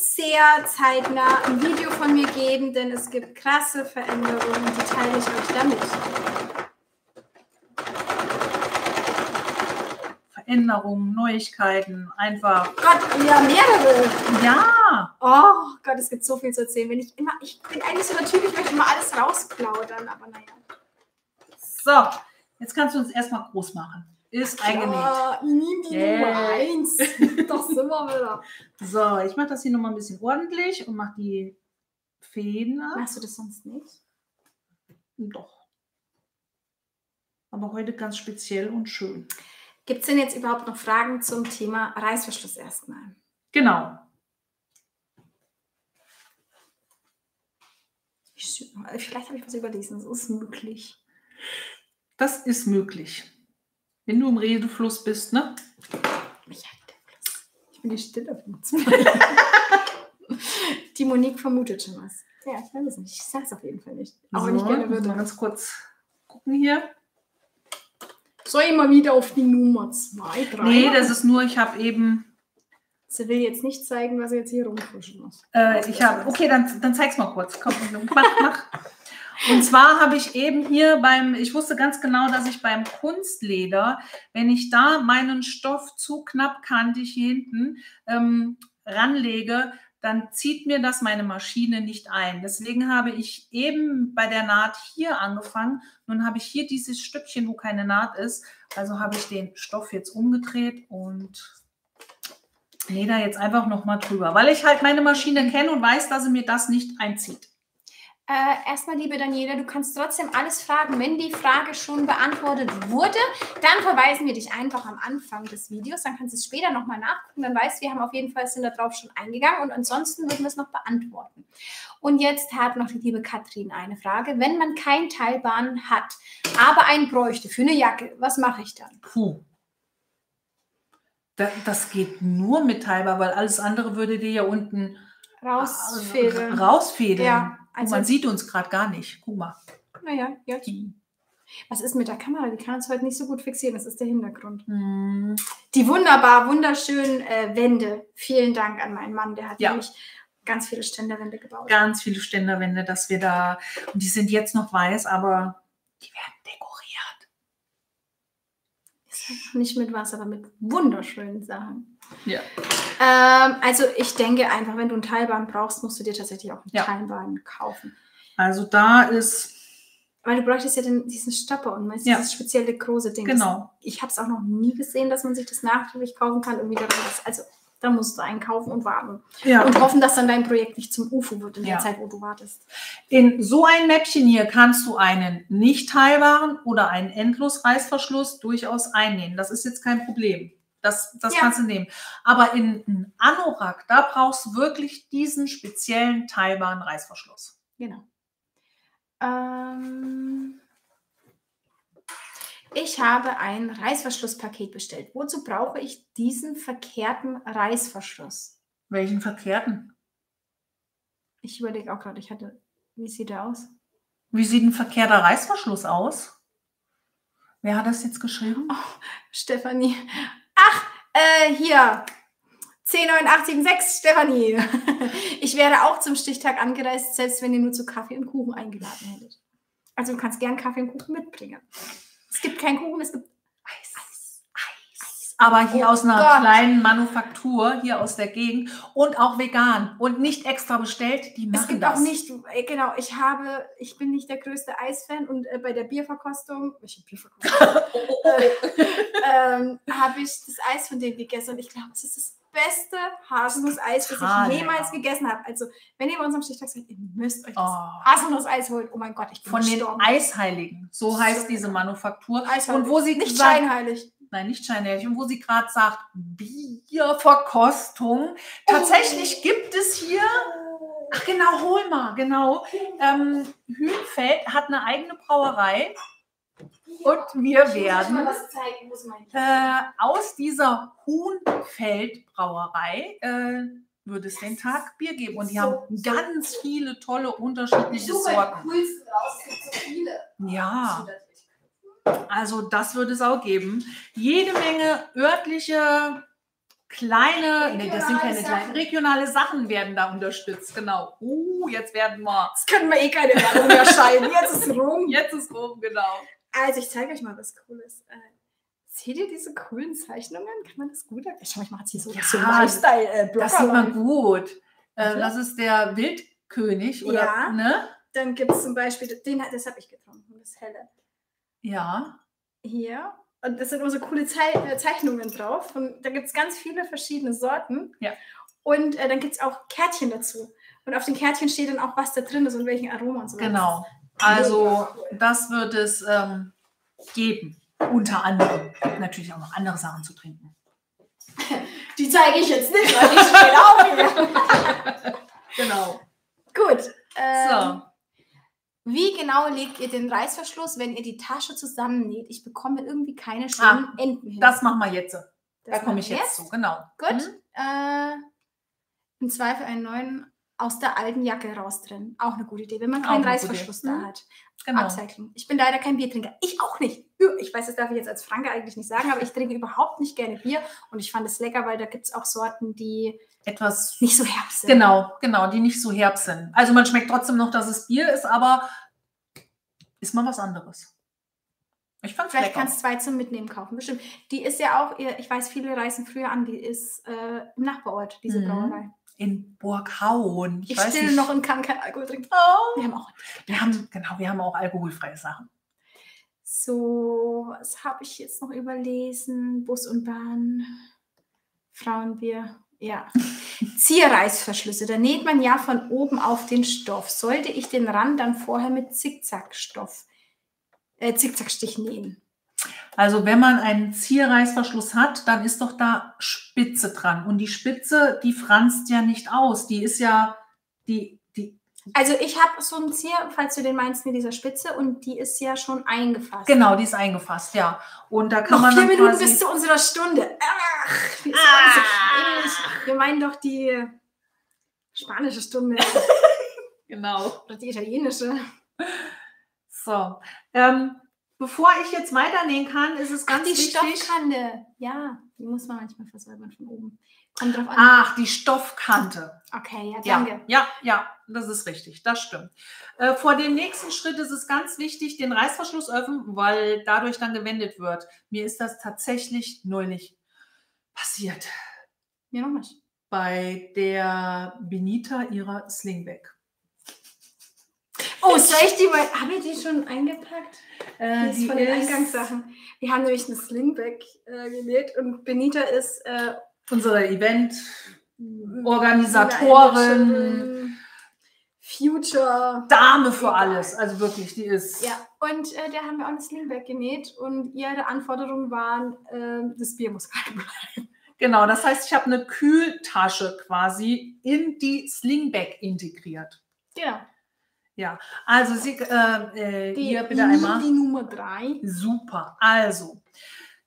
sehr zeitnah ein Video von mir geben, denn es gibt krasse Veränderungen, die teile ich euch damit. Veränderungen, Neuigkeiten, einfach. Gott, ja, mehrere. Ja. Oh Gott, es gibt so viel zu erzählen. Wenn ich immer, ich bin eigentlich so der Typ, ich möchte immer alles rausplaudern, aber naja. So, jetzt kannst du uns erstmal groß machen. Ist eingenäht. Ja, yeah. eins. Das sind wir wieder. So, ich mache das hier nochmal ein bisschen ordentlich und mache die Fäden ab. Machst du das sonst nicht? Doch. Aber heute ganz speziell und schön. Gibt es denn jetzt überhaupt noch Fragen zum Thema Reißverschluss erstmal? Genau. Vielleicht habe ich was überlesen. Das ist möglich. Das ist möglich. Wenn du im Redefluss bist, ne? Ich bin die Stille. Die Monique vermutet schon was. Ja, ich weiß es nicht. Ich sage es auf jeden Fall nicht. Auch so, wenn ich gerne würde. Ganz kurz gucken hier. Soll ich mal wieder auf die Nummer zwei, drei? Nee, das ist nur, ich habe eben... Sie will jetzt nicht zeigen, was sie jetzt hier rumfuschen muss. Äh, ich habe... Okay, dann, dann zeig's mal kurz. Komm, mach, mach. Und zwar habe ich eben hier beim, ich wusste ganz genau, dass ich beim Kunstleder, wenn ich da meinen Stoff zu knappkantig hier hinten ähm, ranlege, dann zieht mir das meine Maschine nicht ein. Deswegen habe ich eben bei der Naht hier angefangen. Nun habe ich hier dieses Stückchen, wo keine Naht ist. Also habe ich den Stoff jetzt umgedreht und nähe da jetzt einfach nochmal drüber, weil ich halt meine Maschine kenne und weiß, dass sie mir das nicht einzieht. Äh, erstmal, liebe Daniela, du kannst trotzdem alles fragen. Wenn die Frage schon beantwortet wurde, dann verweisen wir dich einfach am Anfang des Videos. Dann kannst du es später nochmal nachgucken. Dann weißt du, wir haben auf jeden Fall, sind da drauf schon eingegangen. Und ansonsten würden wir es noch beantworten. Und jetzt hat noch die liebe Katrin eine Frage. Wenn man kein Teilbahn hat, aber einen bräuchte für eine Jacke, was mache ich dann? Puh. Das, das geht nur mit Teilbahn, weil alles andere würde dir ja unten rausfädeln. rausfädeln. Ja. Also, man sieht uns gerade gar nicht. Guck mal. Naja, jetzt. Was ist mit der Kamera? Die kann uns heute nicht so gut fixieren. Das ist der Hintergrund. Mm. Die wunderbar, wunderschönen äh, Wände. Vielen Dank an meinen Mann. Der hat ja. nämlich ganz viele Ständerwände gebaut. Ganz viele Ständerwände, dass wir da... Und die sind jetzt noch weiß, aber die werden dekoriert. Ist nicht mit was, aber mit wunderschönen Sachen. Ja. Ähm, also ich denke einfach, wenn du einen Teilbahn brauchst, musst du dir tatsächlich auch einen ja. Teilbahn kaufen. Also da ist... Weil du bräuchtest ja den, diesen Stopper und meinst, ja. dieses spezielle große Ding. Genau. Das, ich habe es auch noch nie gesehen, dass man sich das nachträglich kaufen kann. Irgendwie das, also da musst du einkaufen und warten. Ja. Und hoffen, dass dann dein Projekt nicht zum U F O wird in ja. der Zeit, wo du wartest. In so ein Mäppchen hier kannst du einen nicht teilbaren oder einen Endlosreißverschluss durchaus einnähen. Das ist jetzt kein Problem. Das, das ja. kannst du nehmen. Aber in einem Anorak, da brauchst du wirklich diesen speziellen teilbaren Reißverschluss. Genau. Ähm, ich habe ein Reißverschlusspaket bestellt. Wozu brauche ich diesen verkehrten Reißverschluss? Welchen verkehrten? Ich überlege auch gerade, ich hatte, wie sieht der aus? Wie sieht ein verkehrter Reißverschluss aus? Wer hat das jetzt geschrieben? Oh, Stefanie. Ach, äh, hier. zehn neun acht sieben sechs, Stefanie. Ich wäre auch zum Stichtag angereist, selbst wenn ihr nur zu Kaffee und Kuchen eingeladen hättet. Also du kannst gern Kaffee und Kuchen mitbringen. Es gibt keinen Kuchen, es gibt Eis. Eis, Eis. Eis. Aber hier oh aus einer Gott. kleinen Manufaktur, hier aus der Gegend und auch vegan und nicht extra bestellt, die machen das. Es gibt das. auch nicht, genau, ich habe, ich bin nicht der größte Eisfan und äh, bei der Bierverkostung, welche Bierverkostung, äh, ähm, habe ich das Eis von denen gegessen und ich glaube, es ist das beste Haselnuss-Eis, das ich jemals ja. gegessen habe. Also, wenn ihr bei uns am Stichtag seid, ihr müsst euch das oh. Haselnuss-Eis holen. Oh mein Gott, ich bin Von gestorben. den Eisheiligen. So heißt so. diese Manufaktur. Eisheilig. Und wo sie nicht gesagt, scheinheilig. Nein, nicht scheinheilig. Und wo sie gerade sagt, Bierverkostung. Oh. Tatsächlich gibt es hier... Ach genau, hol mal, genau. Ähm, Hünfeld hat eine eigene Brauerei. Und wir werden äh, aus dieser Huhnfeld-Brauerei äh, wird es den Tag Bier geben. Und die haben so, ganz so viele tolle, unterschiedliche so Sorten. Coolsten raus, so viele. Ja, also das wird es auch geben. Jede Menge örtliche, kleine, nee, das sind keine kleinen, regionale Sachen werden da unterstützt. Genau. Uh, jetzt werden wir... Jetzt können wir eh keine Werbung mehr schreiben. Jetzt ist rum. Jetzt ist rum, genau. Also ich zeige euch mal was Cooles. Äh, seht ihr diese coolen Zeichnungen? Kann man das gut erkennen? Schau mal, ich mache jetzt hier so ja, so Lifestyle-Blogger. Das sieht man gut. Äh, das ist der Wildkönig, oder? Ja, ne? Dann gibt es zum Beispiel, den, das habe ich getrunken, das helle. Ja. Hier. Und das sind immer so coole Ze äh, Zeichnungen drauf. Und da gibt es ganz viele verschiedene Sorten. Ja. Und äh, dann gibt es auch Kärtchen dazu. Und auf den Kärtchen steht dann auch, was da drin ist und welchen Aromen und so. Genau. Also das wird es ähm, geben, unter anderem. Natürlich auch noch andere Sachen zu trinken. Die zeige ich jetzt nicht, weil die stehen auf. Genau. Gut. Ähm, so. Wie genau legt ihr den Reißverschluss, wenn ihr die Tasche zusammennäht? Ich bekomme irgendwie keine schönen ah, Enden hin. Das machen wir jetzt. Das da komme ich jetzt, jetzt zu, genau. Gut. Mhm. Äh, im Zweifel einen neuen... aus der alten Jacke raus drin. Auch eine gute Idee, wenn man keinen Reißverschluss da hat. Genau. Upcycling. Ich bin leider kein Biertrinker. Ich auch nicht. Ich weiß, das darf ich jetzt als Franke eigentlich nicht sagen, aber ich trinke überhaupt nicht gerne Bier und ich fand es lecker, weil da gibt es auch Sorten, die etwas nicht so herb sind. Genau, genau, die nicht so herb sind. Also man schmeckt trotzdem noch, dass es Bier ist, aber ist mal was anderes. Ich fand's Vielleicht lecker. kannst du zwei zum Mitnehmen kaufen, bestimmt. Die ist ja auch, ich weiß, viele reisen früher an, die ist äh, im Nachbarort, diese mhm. Brauerei. In Burghauen. Ich, ich weiß stille nicht. noch und kann kein Alkohol trinken. Oh. Wir haben auch, wir haben, genau, wir haben auch alkoholfreie Sachen. So, was habe ich jetzt noch überlesen? Bus und Bahn, Frauenbier, ja. Zierreißverschlüsse, da näht man ja von oben auf den Stoff. Sollte ich den Rand dann vorher mit Zickzackstoff, äh, Zickzackstich nähen? Also wenn man einen Zierreißverschluss hat, dann ist doch da Spitze dran. Und die Spitze, die franzt ja nicht aus. Die ist ja, die... die also ich habe so einen Zier, falls du den meinst, mit dieser Spitze. Und die ist ja schon eingefasst. Genau, die ist eingefasst, ja. Und da kann man dann quasi... vier Minuten bis zu unserer Stunde. Ach, die ist alles so schwierig. Wir meinen doch die spanische Stunde. Genau. Oder die italienische. So, ähm... Bevor ich jetzt weiternähen kann, ist es ganz Ach, die wichtig. Die Stoffkante, ja, die muss man manchmal versäubern von oben. Kommt drauf an. Ach, die Stoffkante. Okay, ja, danke. Ja, ja, ja, das ist richtig, das stimmt. Äh, vor dem nächsten Schritt ist es ganz wichtig, den Reißverschluss öffnen, weil dadurch dann gewendet wird. Mir ist das tatsächlich neulich passiert. Mir noch nicht. Bei der Benita ihrer Slingback. Oh, soll ich die mal... Haben wir die schon eingepackt? Äh, die ist von den Eingangssachen. Wir haben nämlich eine Slingback äh, genäht und Benita ist äh, unsere Event-Organisatorin, Future Dame für alles. Also wirklich, die ist... Ja, und äh, da haben wir auch eine Slingback genäht und ihre Anforderungen waren, äh, das Bier muss kalt bleiben. Genau, das heißt, ich habe eine Kühltasche quasi in die Slingback integriert. Genau. Ja, also Sie, äh, die, hier bitte einmal. Die Nummer drei. Super. Also,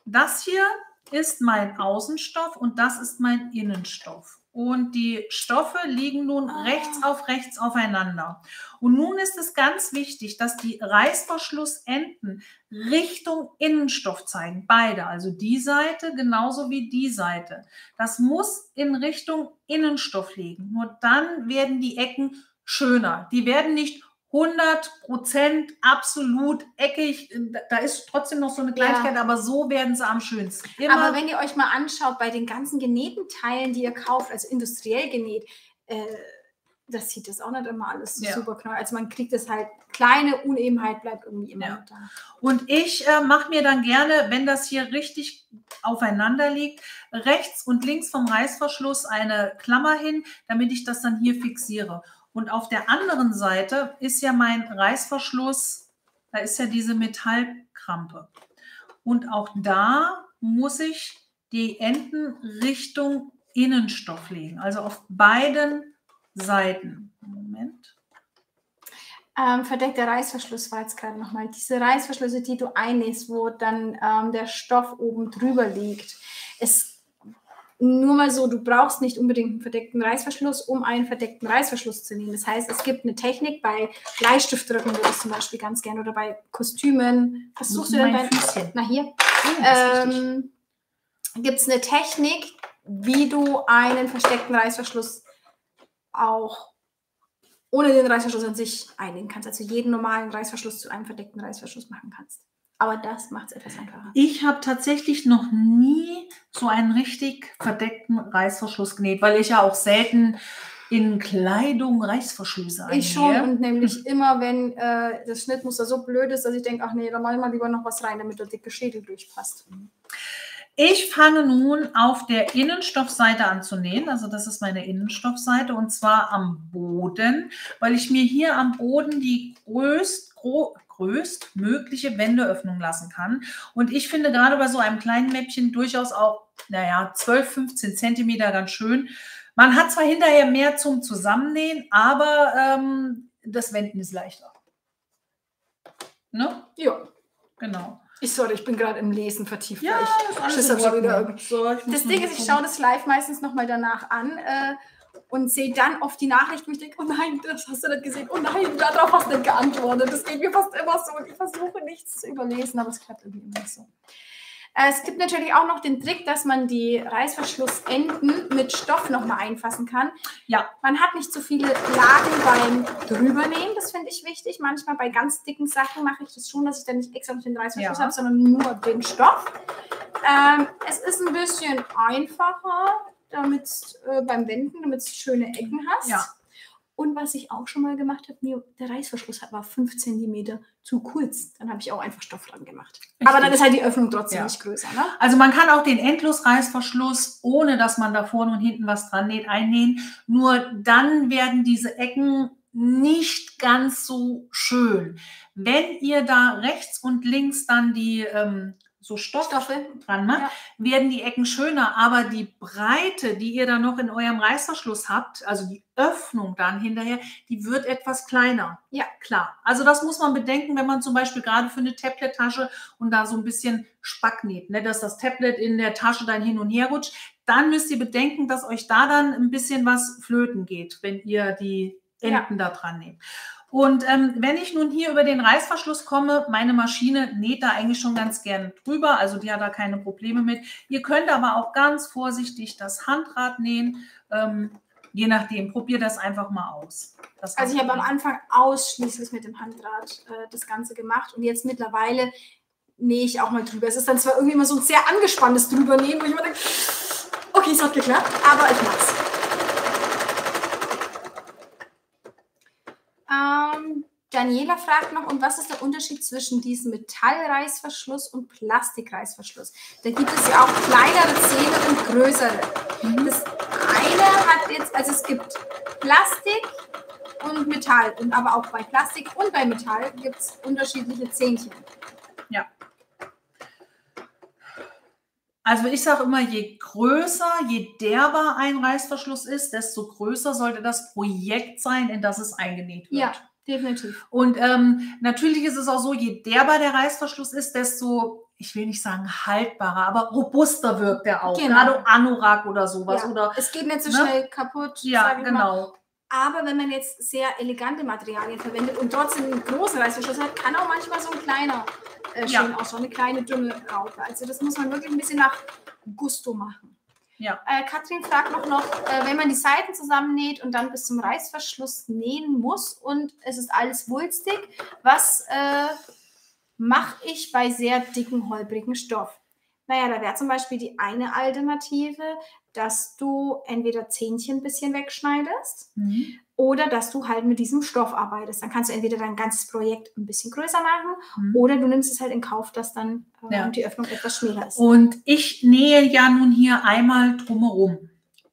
das hier ist mein Außenstoff und das ist mein Innenstoff. Und die Stoffe liegen nun ah. rechts auf rechts aufeinander. Und nun ist es ganz wichtig, dass die Reißverschlussenden Richtung Innenstoff zeigen. Beide, also die Seite genauso wie die Seite. Das muss in Richtung Innenstoff liegen. Nur dann werden die Ecken schöner. Die werden nicht hundert Prozent absolut eckig. Da ist trotzdem noch so eine Kleinigkeit, ja. aber so werden sie am schönsten. Immer. Aber wenn ihr euch mal anschaut, bei den ganzen genähten Teilen, die ihr kauft, also industriell genäht, äh, das sieht das auch nicht immer alles so ja. super genau. Also man kriegt das halt, kleine Unebenheit bleibt irgendwie immer ja. da. Und ich äh, mache mir dann gerne, wenn das hier richtig aufeinander liegt, rechts und links vom Reißverschluss eine Klammer hin, damit ich das dann hier fixiere. Und auf der anderen Seite ist ja mein Reißverschluss, da ist ja diese Metallkrampe. Und auch da muss ich die Enden Richtung Innenstoff legen, also auf beiden Seiten. Moment. Ähm, verdeckter Reißverschluss war jetzt gerade nochmal. Diese Reißverschlüsse, die du einnähst, wo dann ähm, der Stoff oben drüber liegt, ist nur mal so, du brauchst nicht unbedingt einen verdeckten Reißverschluss, um einen verdeckten Reißverschluss zu nehmen. Das heißt, es gibt eine Technik bei Bleistiftdrücken, würde ich zum Beispiel ganz gerne, oder bei Kostümen. Was suchst du denn bei... Na, hier. Ja, ähm, gibt es eine Technik, wie du einen versteckten Reißverschluss auch ohne den Reißverschluss an sich einnehmen kannst. Also jeden normalen Reißverschluss zu einem verdeckten Reißverschluss machen kannst. Aber das macht es etwas einfacher. Ich habe tatsächlich noch nie so einen richtig verdeckten Reißverschluss genäht, weil ich ja auch selten in Kleidung Reißverschlüsse einnähe. Ich schon, und nämlich immer, wenn äh, das Schnittmuster so blöd ist, dass ich denke, ach nee, da mache ich mal lieber noch was rein, damit der dicke Schädel durchpasst. Ich fange nun auf der Innenstoffseite an zu nähen, also das ist meine Innenstoffseite, und zwar am Boden, weil ich mir hier am Boden die größt, gro größtmögliche Wendeöffnung lassen kann. Und ich finde gerade bei so einem kleinen Mäppchen durchaus auch, naja, zwölf, fünfzehn Zentimeter ganz schön. Man hat zwar hinterher mehr zum Zusammennähen, aber ähm, das Wenden ist leichter. Ne? Ja. Genau. Ich, sorry, ich bin gerade im Lesen vertieft. Ja, das ist alles wieder so, das Ding ist, ich schaue das live meistens nochmal danach an äh, und sehe dann oft die Nachricht, wo ich denke, oh nein, das hast du nicht gesehen, oh nein, darauf hast du nicht geantwortet. Das geht mir fast immer so und ich versuche nichts zu überlesen, aber es klappt irgendwie immer so. Äh, es gibt natürlich auch noch den Trick, dass man die Reißverschlussenden mit Stoff nochmal einfassen kann. Ja. Man hat nicht so viele Lagen beim Drübernehmen, das finde ich wichtig. Manchmal bei ganz dicken Sachen mache ich das schon, dass ich dann nicht extra den Reißverschluss ja. habe, sondern nur den Stoff. Ähm, es ist ein bisschen einfacher, damit äh, beim Wenden, damit du schöne Ecken hast. Ja. Und was ich auch schon mal gemacht habe, der Reißverschluss war fünf Zentimeter zu kurz. Dann habe ich auch einfach Stoff dran gemacht. Richtig. Aber dann ist halt die Öffnung trotzdem ja. nicht größer. Ne? Also man kann auch den Endlosreißverschluss, ohne dass man da vorne und hinten was dran näht, einnähen. Nur dann werden diese Ecken nicht ganz so schön. Wenn ihr da rechts und links dann die... Ähm, so Stoff Stoffe dran macht, ja. werden die Ecken schöner, aber die Breite, die ihr dann noch in eurem Reißverschluss habt, also die Öffnung dann hinterher, die wird etwas kleiner. Ja, klar. Also das muss man bedenken, wenn man zum Beispiel gerade für eine Tablet-Tasche und da so ein bisschen Spack näht, ne, dass das Tablet in der Tasche dann hin und her rutscht, dann müsst ihr bedenken, dass euch da dann ein bisschen was flöten geht, wenn ihr die Enden ja. da dran nehmt. Und ähm, wenn ich nun hier über den Reißverschluss komme, meine Maschine näht da eigentlich schon ganz gern drüber, also die hat da keine Probleme mit. Ihr könnt aber auch ganz vorsichtig das Handrad nähen, ähm, je nachdem, probiert das einfach mal aus. Das also ich habe am Anfang ausschließlich mit dem Handrad äh, das Ganze gemacht und jetzt mittlerweile nähe ich auch mal drüber. Es ist dann zwar irgendwie immer so ein sehr angespanntes Drübernähen, wo ich immer denke, okay, es hat geklappt, aber ich mach's. Ähm, Daniela fragt noch, und was ist der Unterschied zwischen diesem Metallreißverschluss und Plastikreißverschluss? Da gibt es ja auch kleinere Zähne und größere. Mhm. Das eine hat jetzt, also es gibt Plastik und Metall, und aber auch bei Plastik und bei Metall gibt es unterschiedliche Zähnchen. Ja. Also ich sage immer, je größer, je derber ein Reißverschluss ist, desto größer sollte das Projekt sein, in das es eingenäht wird. Ja, definitiv. Und ähm, natürlich ist es auch so, je derber der Reißverschluss ist, desto, ich will nicht sagen haltbarer, aber robuster wirkt er auch. Genau. Gerade Anorak oder sowas. Ja. Oder, es geht nicht so ne? schnell kaputt. Ja, genau. Mal. Aber wenn man jetzt sehr elegante Materialien verwendet und trotzdem einen großen Reißverschluss hat, kann auch manchmal so ein kleiner äh, schön ja. ausschauen, eine kleine dünne Raupe. Also das muss man wirklich ein bisschen nach Gusto machen. Ja. Äh, Katrin fragt noch, noch äh, wenn man die Seiten zusammennäht und dann bis zum Reißverschluss nähen muss und es ist alles wulstig, was äh, mache ich bei sehr dicken, holprigen Stoff? Naja, da wäre zum Beispiel die eine Alternative, dass du entweder Zähnchen ein bisschen wegschneidest mhm. oder dass du halt mit diesem Stoff arbeitest. Dann kannst du entweder dein ganzes Projekt ein bisschen größer machen mhm. oder du nimmst es halt in Kauf, dass dann äh, ja. die Öffnung etwas schmäler ist. Und ich nähe ja nun hier einmal drumherum.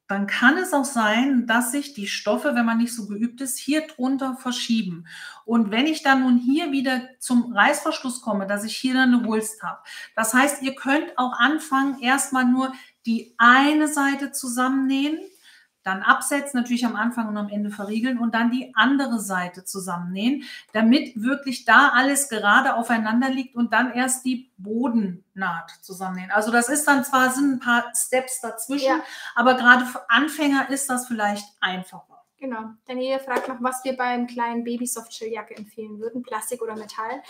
Dann kann es auch sein, dass sich die Stoffe, wenn man nicht so geübt ist, hier drunter verschieben. Und wenn ich dann nun hier wieder zum Reißverschluss komme, dass ich hier dann eine Wulst habe. Das heißt, ihr könnt auch anfangen, erstmal nur die eine Seite zusammennähen, dann absetzen, natürlich am Anfang und am Ende verriegeln und dann die andere Seite zusammennähen, damit wirklich da alles gerade aufeinander liegt und dann erst die Bodennaht zusammennähen. Also das ist dann zwar, sind ein paar Steps dazwischen, ja. aber gerade für Anfänger ist das vielleicht einfacher. Genau. Daniela fragt noch, was wir beim kleinen Baby-Soft-Shell-Jacke empfehlen würden, Plastik oder Metall.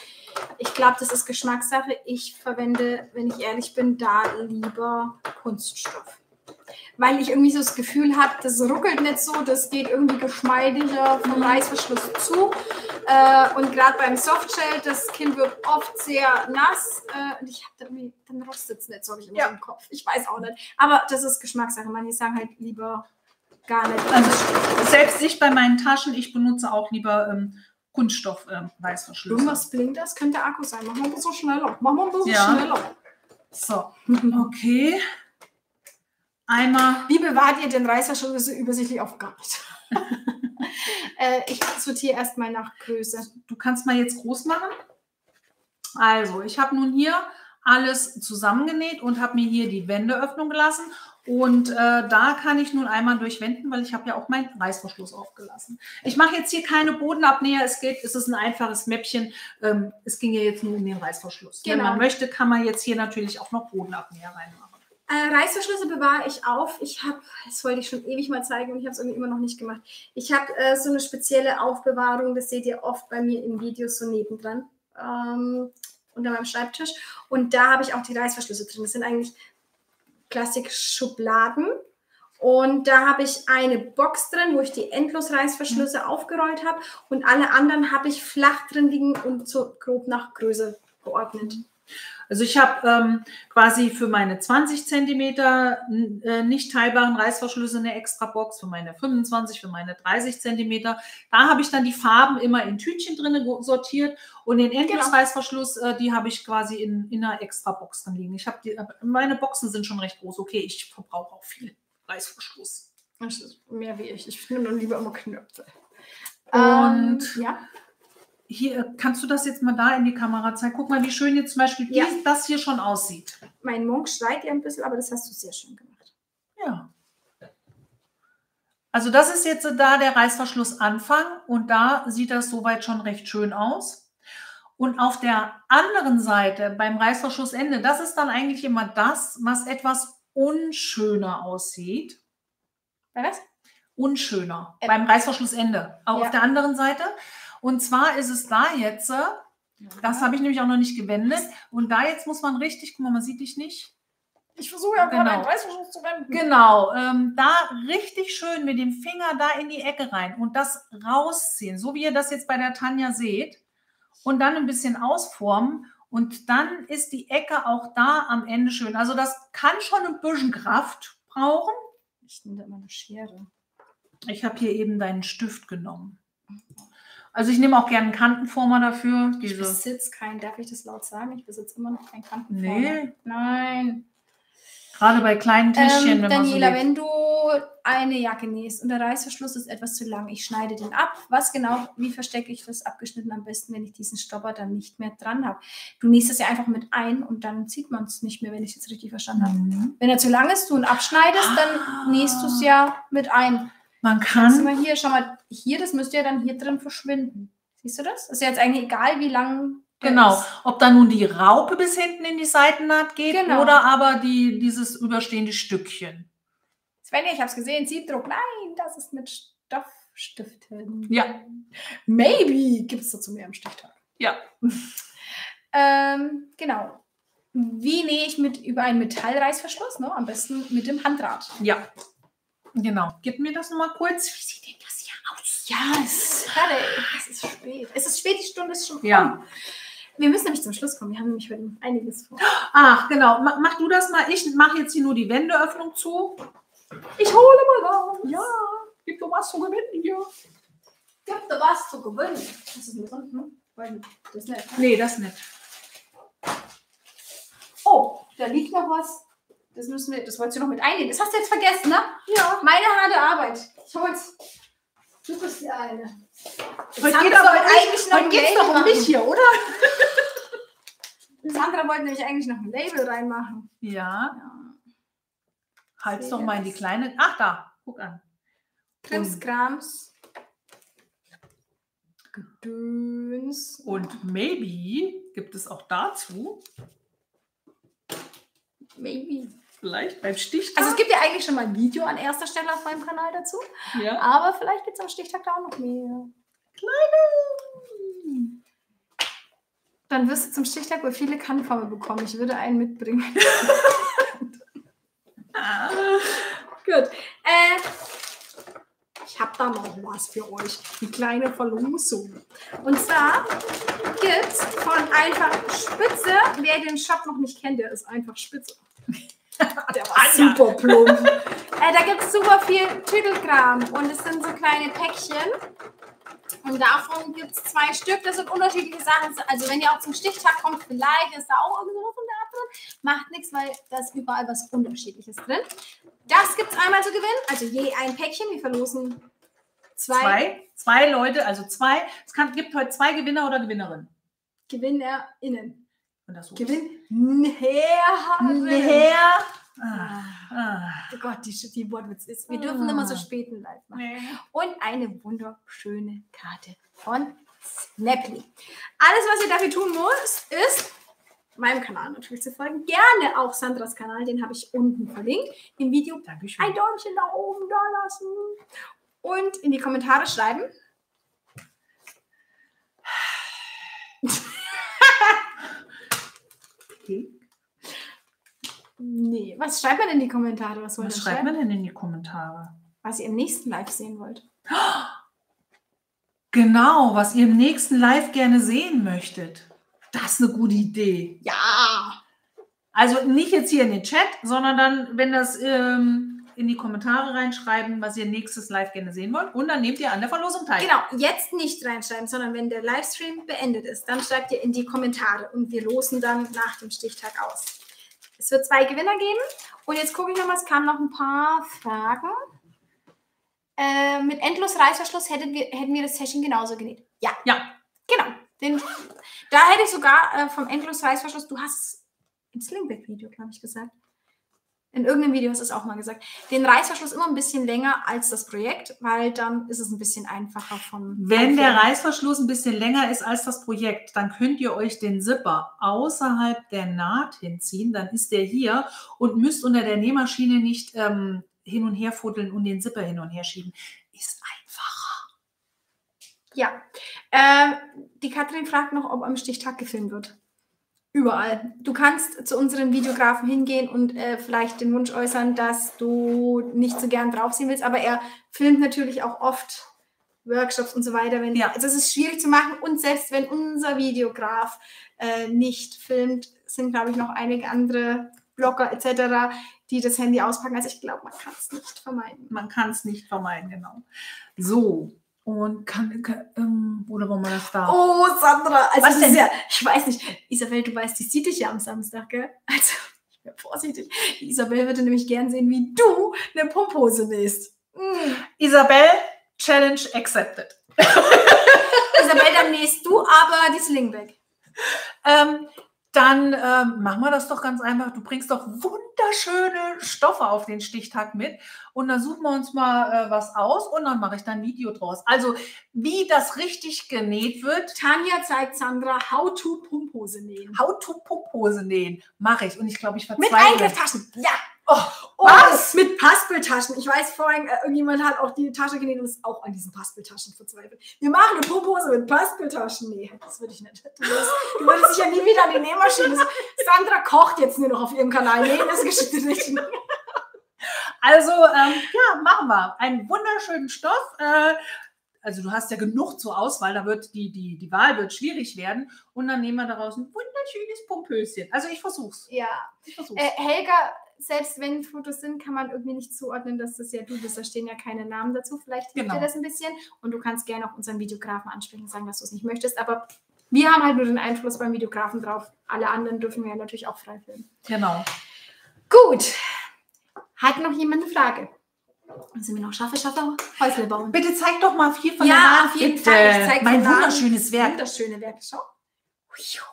Ich glaube, das ist Geschmackssache. Ich verwende, wenn ich ehrlich bin, da lieber Kunststoff. Weil ich irgendwie so das Gefühl habe, das ruckelt nicht so, das geht irgendwie geschmeidiger vom Reißverschluss zu. Äh, und gerade beim Softshell, das Kinn wird oft sehr nass. Äh, und ich habe da irgendwie, dann rostet es nicht, so habe ich immer ja. im Kopf. Ich weiß auch nicht. Aber das ist Geschmackssache. Manche sagen halt lieber gar nicht. Also selbst ich bei meinen Taschen, ich benutze auch lieber ähm, Kunststoff-Reißverschlüsse. Ähm, Irgendwas blinkt das, könnte Akku sein. Machen wir ein bisschen schneller. Machen wir ein bisschen ja. schneller. So, okay. Einmal. Wie bewahrt ihr den Reißverschluss so übersichtlich auf gar nicht? äh, ich sortiere erstmal nach Größe. Du kannst mal jetzt groß machen. Also, ich habe nun hier alles zusammengenäht und habe mir hier die Wendeöffnung gelassen. Und äh, da kann ich nun einmal durchwenden, weil ich habe ja auch meinen Reißverschluss aufgelassen. Ich mache jetzt hier keine Bodenabnäher. Es geht, es ist ein einfaches Mäppchen. Ähm, es ging ja jetzt nur um den Reißverschluss. Genau. Wenn man möchte, kann man jetzt hier natürlich auch noch Bodenabnäher reinmachen. Äh, Reißverschlüsse bewahre ich auf. Ich habe, das wollte ich schon ewig mal zeigen und ich habe es irgendwie immer noch nicht gemacht. Ich habe äh, so eine spezielle Aufbewahrung, das seht ihr oft bei mir in Videos so nebendran, ähm, unter meinem Schreibtisch. Und da habe ich auch die Reißverschlüsse drin. Das sind eigentlich Plastikschubladen. Und da habe ich eine Box drin, wo ich die Endlosreißverschlüsse mhm. aufgerollt habe und alle anderen habe ich flach drin liegen und so grob nach Größe geordnet. Mhm. Also ich habe ähm, quasi für meine zwanzig Zentimeter äh, nicht teilbaren Reißverschlüsse eine extra Box, für meine fünfundzwanzig, für meine dreißig Zentimeter. Da habe ich dann die Farben immer in Tütchen drin sortiert und den Endlosreißverschluss, äh, die habe ich quasi in, in einer extra Box drin liegen. Ich habe die, meine Boxen sind schon recht groß. Okay, ich verbrauche auch viel Reißverschluss. Das ist mehr wie ich. Ich nehme dann lieber immer Knöpfe. Und ähm, ja. Hier, kannst du das jetzt mal da in die Kamera zeigen? Guck mal, wie schön jetzt zum Beispiel ja. dies, das hier schon aussieht. Mein Mond schreit ja ein bisschen, aber das hast du sehr schön gemacht. Ja. Also das ist jetzt da der Reißverschlussanfang und da sieht das soweit schon recht schön aus. Und auf der anderen Seite beim Reißverschlussende, das ist dann eigentlich immer das, was etwas unschöner aussieht. Bei was? Unschöner. Äh. Beim Reißverschlussende. Auch ja. auf der anderen Seite. Und zwar ist es da jetzt, das habe ich nämlich auch noch nicht gewendet. Und da jetzt muss man richtig, guck mal, man sieht dich nicht. Ich versuche ja gerade einen Reißverschluss zu wenden. Genau, ähm, da richtig schön mit dem Finger da in die Ecke rein und das rausziehen, so wie ihr das jetzt bei der Tanja seht. Und dann ein bisschen ausformen und dann ist die Ecke auch da am Ende schön. Also das kann schon ein bisschen Kraft brauchen. Ich nehme da immer eine Schere. Ich habe hier eben deinen Stift genommen. Also ich nehme auch gerne einen Kantenformer dafür. Diese. Ich besitze keinen, darf ich das laut sagen? Ich besitze immer noch keinen Kantenformer. Nee. Nein. Gerade bei kleinen Tischchen, ähm, wenn man so Daniela, wenn du eine Jacke nähst und der Reißverschluss ist etwas zu lang, ich schneide den ab. Was genau, wie verstecke ich das abgeschnitten am besten, wenn ich diesen Stopper dann nicht mehr dran habe? Du nähst es ja einfach mit ein und dann zieht man es nicht mehr, wenn ich es jetzt richtig verstanden habe. Mhm. Wenn er zu lang ist, du ihn abschneidest, dann nähst du es ja mit ein. Man kann... Schau mal hier, schau mal, hier, das müsste ja dann hier drin verschwinden. Siehst du das? Ist ja jetzt eigentlich egal, wie lang... Genau, ob dann nun die Raupe bis hinten in die Seitennaht geht genau. Oder aber die, dieses überstehende Stückchen. Svenja, ich habe es gesehen, Siebdruck, nein, das ist mit Stoffstiften. Ja. Maybe gibt es dazu mehr am Stichtag. Ja. ähm, genau. Wie nähe ich mit über einen Metallreißverschluss? Ne? Am besten mit dem Handrad. Ja, genau. Gib mir das nochmal kurz. Wie sieht denn das hier aus? Ja, es ist, es ist spät. Es ist spät, die Stunde ist schon rum. Ja. Wir müssen nämlich zum Schluss kommen. Wir haben nämlich heute einiges vor. Ach, genau. Mach du das mal. Ich mache jetzt hier nur die Wendeöffnung zu. Ich hole mal raus. Ja, gibt doch was zu gewinnen hier. Gibt doch was zu gewinnen. Das ist ein Grund, ne? Das ist nicht. Nee, das nicht. Oh, da liegt noch was. Das müssen wir, das wolltest du noch mit einnehmen. Das hast du jetzt vergessen, ne? Ja. Meine harte Arbeit. Ich hol's. Du bist die eine. Heute geht es doch eigentlich noch geht's doch um mich hier, oder? Sandra wollte nämlich eigentlich noch ein Label reinmachen. Ja. Ja. Halt's doch mal in die kleine. Ach, da. Guck an. Krimskrams. Gedöns. Und maybe gibt es auch dazu. Maybe. Vielleicht beim Stichtag. Also es gibt ja eigentlich schon mal ein Video an erster Stelle auf meinem Kanal dazu. Ja. Aber vielleicht gibt es am Stichtag da auch noch mehr. Kleine. Dann wirst du zum Stichtag wohl viele Kannformen bekommen. Ich würde einen mitbringen. ah. Gut. Äh, ich habe da noch was für euch. Die kleine Verlosung. Und zwar gibt es von Einfach Spitze. Wer den Shop noch nicht kennt, der ist einfach spitze. Der war super plump. äh, da gibt es super viel Tüdelkram und es sind so kleine Päckchen. Und davon gibt es zwei Stück. Das sind unterschiedliche Sachen. Also wenn ihr auch zum Stichtag kommt, vielleicht ist da auch irgendwo von da drin. Macht nichts, weil da ist überall was Unterschiedliches drin. Das gibt es einmal zu gewinnen. Also je ein Päckchen. Wir verlosen zwei. Zwei, zwei Leute, also zwei. Es kann, gibt heute zwei Gewinner oder Gewinnerinnen. GewinnerInnen. Und das Gewinn her, her. Ah, ah. Oh Gott, die, die Wortwitz ist. Wir dürfen ah. immer so späten live machen. Nee. Und eine wunderschöne Karte von Snapply. Alles, was ihr dafür tun müsst, ist meinem Kanal natürlich zu folgen. Gerne auch Sandras Kanal, den habe ich unten verlinkt. Im Video Dankeschön. Ein Däumchen nach oben da lassen. Und in die Kommentare schreiben. Okay. Nee, was schreibt man in die Kommentare? Was, was schreibt man denn in die Kommentare? Was ihr im nächsten Live sehen wollt. Genau, was ihr im nächsten Live gerne sehen möchtet. Das ist eine gute Idee. Ja! Also nicht jetzt hier in den Chat, sondern dann, wenn das ähm, in die Kommentare reinschreiben, was ihr nächstes Live gerne sehen wollt. Und dann nehmt ihr an der Verlosung teil. Genau, jetzt nicht reinschreiben, sondern wenn der Livestream beendet ist, dann schreibt ihr in die Kommentare und wir losen dann nach dem Stichtag aus. Es wird zwei Gewinner geben. Und jetzt gucke ich nochmal, es kamen noch ein paar Fragen. Äh, mit Endlos-Reißverschluss hätten wir, hätten wir das Täschchen genauso genäht. Ja. Ja. Genau. Den, da hätte ich sogar äh, vom Endlos-Reißverschluss, du hast im Slingback-Video, glaube ich, gesagt. In irgendeinem Video hast du es auch mal gesagt. Den Reißverschluss immer ein bisschen länger als das Projekt, weil dann ist es ein bisschen einfacher vom... Wenn der Reißverschluss ein bisschen länger ist als das Projekt, dann könnt ihr euch den Zipper außerhalb der Naht hinziehen. Dann ist der hier und müsst unter der Nähmaschine nicht ähm, hin und her fuddeln und den Zipper hin und her schieben. Ist einfacher. Ja. Äh, die Katrin fragt noch, ob am Stichtag gefilmt wird. Überall. Du kannst zu unseren Videografen hingehen und äh, vielleicht den Wunsch äußern, dass du nicht so gern draufsehen willst, aber er filmt natürlich auch oft Workshops und so weiter. Wenn, ja. Also es ist schwierig zu machen, und selbst wenn unser Videograf äh, nicht filmt, sind, glaube ich, noch einige andere Blogger et cetera, die das Handy auspacken. Also ich glaube, man kann es nicht vermeiden. Man kann es nicht vermeiden, genau. So, und kann, kann ähm, oder wollen wir das da? Oh, Sandra, also was denn? Ja, ich weiß nicht, Isabel, du weißt, die sieht dich ja am Samstag, gell? Also, ich bin vorsichtig. Die Isabel würde nämlich gern sehen, wie du eine Pumphose nähst. Mhm. Isabel, Challenge accepted. Isabel, dann nähst du aber die Sling weg. Ähm, Dann ähm, machen wir das doch ganz einfach. Du bringst doch wunderschöne Stoffe auf den Stichtag mit und dann suchen wir uns mal äh, was aus und dann mache ich dann ein Video draus. Also wie das richtig genäht wird. Tanja zeigt Sandra how to Pumphose nähen. How to Pumphose nähen mache ich, und ich glaube, ich verzweifle. Mit Einzeltaschen, ja. Oh, was? Mit Paspeltaschen. Ich weiß, vorhin, äh, irgendjemand hat auch die Tasche genäht und ist auch an diesen Paspeltaschen verzweifelt. Wir machen eine Pumphose mit Paspeltaschen. Nee, das würde ich nicht. Du würdest, du würdest dich ja nie wieder an die Nähmaschine. Sandra kocht jetzt nur noch auf ihrem Kanal. Nee, das geschieht nicht. Also, ähm, ja, machen wir. Einen wunderschönen Stoff. Äh, also, du hast ja genug zur Auswahl. Da wird die, die, die Wahl wird schwierig werden. Und dann nehmen wir daraus ein wunderschönes Pumphöschen. Also, ich versuch's. Ja. Ich versuch's. Äh, Helga... Selbst wenn Fotos sind, kann man irgendwie nicht zuordnen, dass das ja du bist. Da stehen ja keine Namen dazu. Vielleicht hilft genau. dir das ein bisschen. Und du kannst gerne auch unseren Videografen ansprechen und sagen, dass du es nicht möchtest. Aber wir haben halt nur den Einfluss beim Videografen drauf. Alle anderen dürfen wir ja natürlich auch frei filmen. Genau. Gut. Hat noch jemand eine Frage? Müssen wir noch Schaffe, Schaffe, Häusle bauen? Bitte zeig doch mal viel von ja, der Hand. Ja, auf jeden Fall. Ich zeig mein wunderschönes Werk. Wunderschöne Werk. Schau. Schau.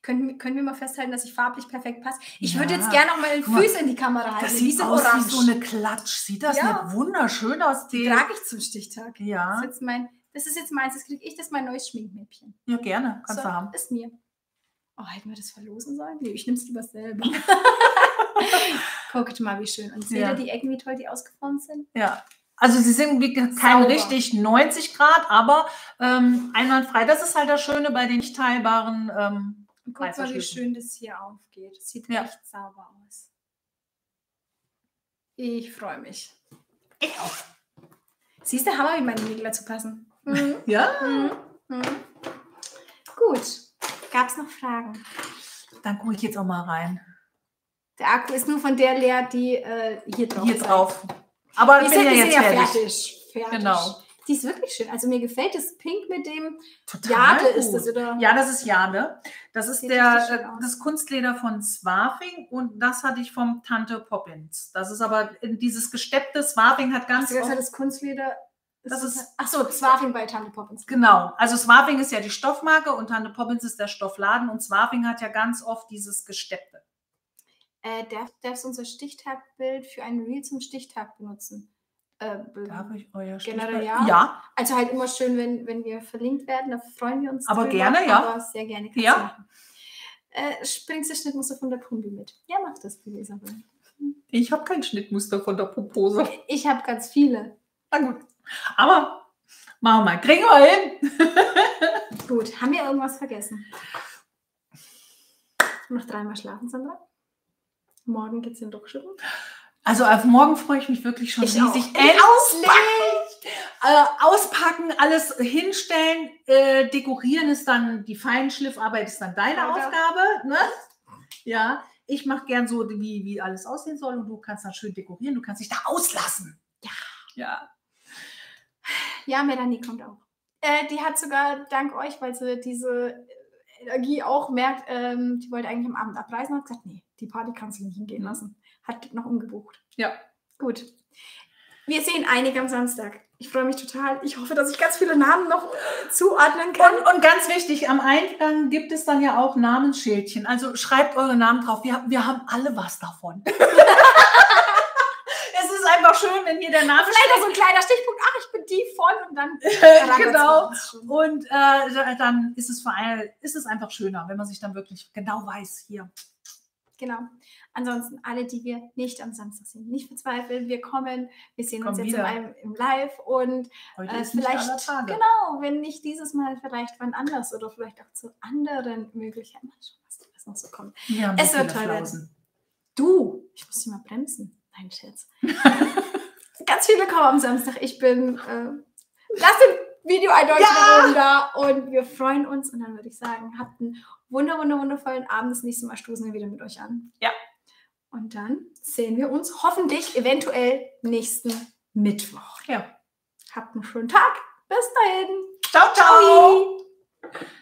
Können, können wir mal festhalten, dass ich farblich perfekt passe? Ich ja. würde jetzt gerne auch mal den Füße in die Kamera halten. Das sieht aus orange. Wie so eine Klatsch. Sieht das ja. nicht wunderschön aus? Die trage ich zum Stichtag. Ja. Das ist jetzt, mein, das ist jetzt meins. Das kriege ich, das ist mein neues Schminkmäppchen. Ja, gerne. Kannst so, du haben. Ist mir. Oh, hätten wir das verlosen sollen? Nee, ich nehme es lieber selber. Guckt mal, wie schön. Und seht ihr ja. die Ecken, wie toll die ausgeformt sind? Ja. Also sie sind kein Sauber. Richtig neunzig Grad, aber ähm, einwandfrei. Das ist halt das Schöne bei den nicht teilbaren... Ähm, guck mal, wie schön das hier aufgeht. Das sieht ja. echt sauber aus. Ich freue mich. Ich auch. Siehst du, Hammer, wie meine Nägel dazu passen. Mhm. Ja. Mhm. Mhm. Gut. Gab es noch Fragen? Dann gucke ich jetzt auch mal rein. Der Akku ist nur von der leer, die äh, hier drauf hier ist. Drauf. Aber ich bin ja jetzt fertig. fertig. fertig. Genau. Die ist wirklich schön. Also mir gefällt das Pink mit dem Total Jade. Gut. Ist das, oder? Ja, das ist Jade. Das ist der, das Kunstleder von Swarfing und das hatte ich vom Tante Poppins. Das ist aber dieses gesteppte Swarfing hat ganz... Also das Kunstleder... Das ist, ist, ach so, Swarfing bei Tante Poppins. Genau. Also Swarfing ist ja die Stoffmarke und Tante Poppins ist der Stoffladen und Swarfing hat ja ganz oft dieses gesteppte. Äh, darf, darfst du unser Stichtagbild für ein Reel zum Stichtag benutzen? Äh, Darf ich euer generell ja. ja. Also halt immer schön, wenn, wenn wir verlinkt werden, da freuen wir uns. Aber drüber. Gerne, ja. Aber sehr gerne. Ja. Äh, springst du Schnittmuster von der Pumpe mit? Ja, mach das, liebe Isabel. Ich habe kein Schnittmuster von der Pumphose. Ich habe ganz viele. Na gut. Aber machen wir mal. Kriegen wir hin. Gut. Haben wir irgendwas vergessen? Noch dreimal schlafen, Sandra. Morgen geht's in den Druckschirm. Also auf morgen freue ich mich wirklich schon riesig. Äh, auspacken, alles hinstellen, äh, dekorieren ist dann die Feinschliffarbeit, ist dann deine Alter. Aufgabe. Ne? Ja, ich mache gern so, wie, wie alles aussehen soll und du kannst dann schön dekorieren, du kannst dich da auslassen. Ja. Ja, ja, Melanie kommt auch. Äh, die hat sogar, dank euch, weil sie diese Energie auch merkt, ähm, die wollte eigentlich am Abend abreisen und hat gesagt, nee, die Party kannst du nicht hingehen lassen. Hat noch umgebucht. Ja. Gut. Wir sehen einige am Samstag. Ich freue mich total. Ich hoffe, dass ich ganz viele Namen noch zuordnen kann. Und, und ganz wichtig, am Eingang gibt es dann ja auch Namensschildchen. Also schreibt eure Namen drauf. Wir, wir haben alle was davon. Es ist einfach schön, wenn hier der Name steht. Leider so ein kleiner Stichpunkt. Ach, ich bin die von und dann... Genau. Und äh, dann ist es, für eine, ist es einfach schöner, wenn man sich dann wirklich genau weiß, hier... Genau. Ansonsten alle, die wir nicht am Samstag sehen, nicht verzweifeln. Wir kommen, wir sehen Komm uns jetzt im, im Live und äh, vielleicht, genau, wenn nicht dieses Mal, vielleicht wann anders oder vielleicht auch zu anderen Möglichkeiten. Was noch so kommt. Ja, es wird toll werden. Du, ich muss dich mal bremsen. Nein, Scherz. Ganz viele kommen am Samstag. Ich bin, äh, lass den Video-Eindeutig ja! runter und wir freuen uns. Und dann würde ich sagen, habt einen wunder, wunder, wundervollen Abend. Das nächste Mal stoßen wir wieder mit euch an. Ja. Und dann sehen wir uns hoffentlich eventuell nächsten Mittwoch. Ja. Habt einen schönen Tag. Bis dahin. Ciao, ciao. ciao.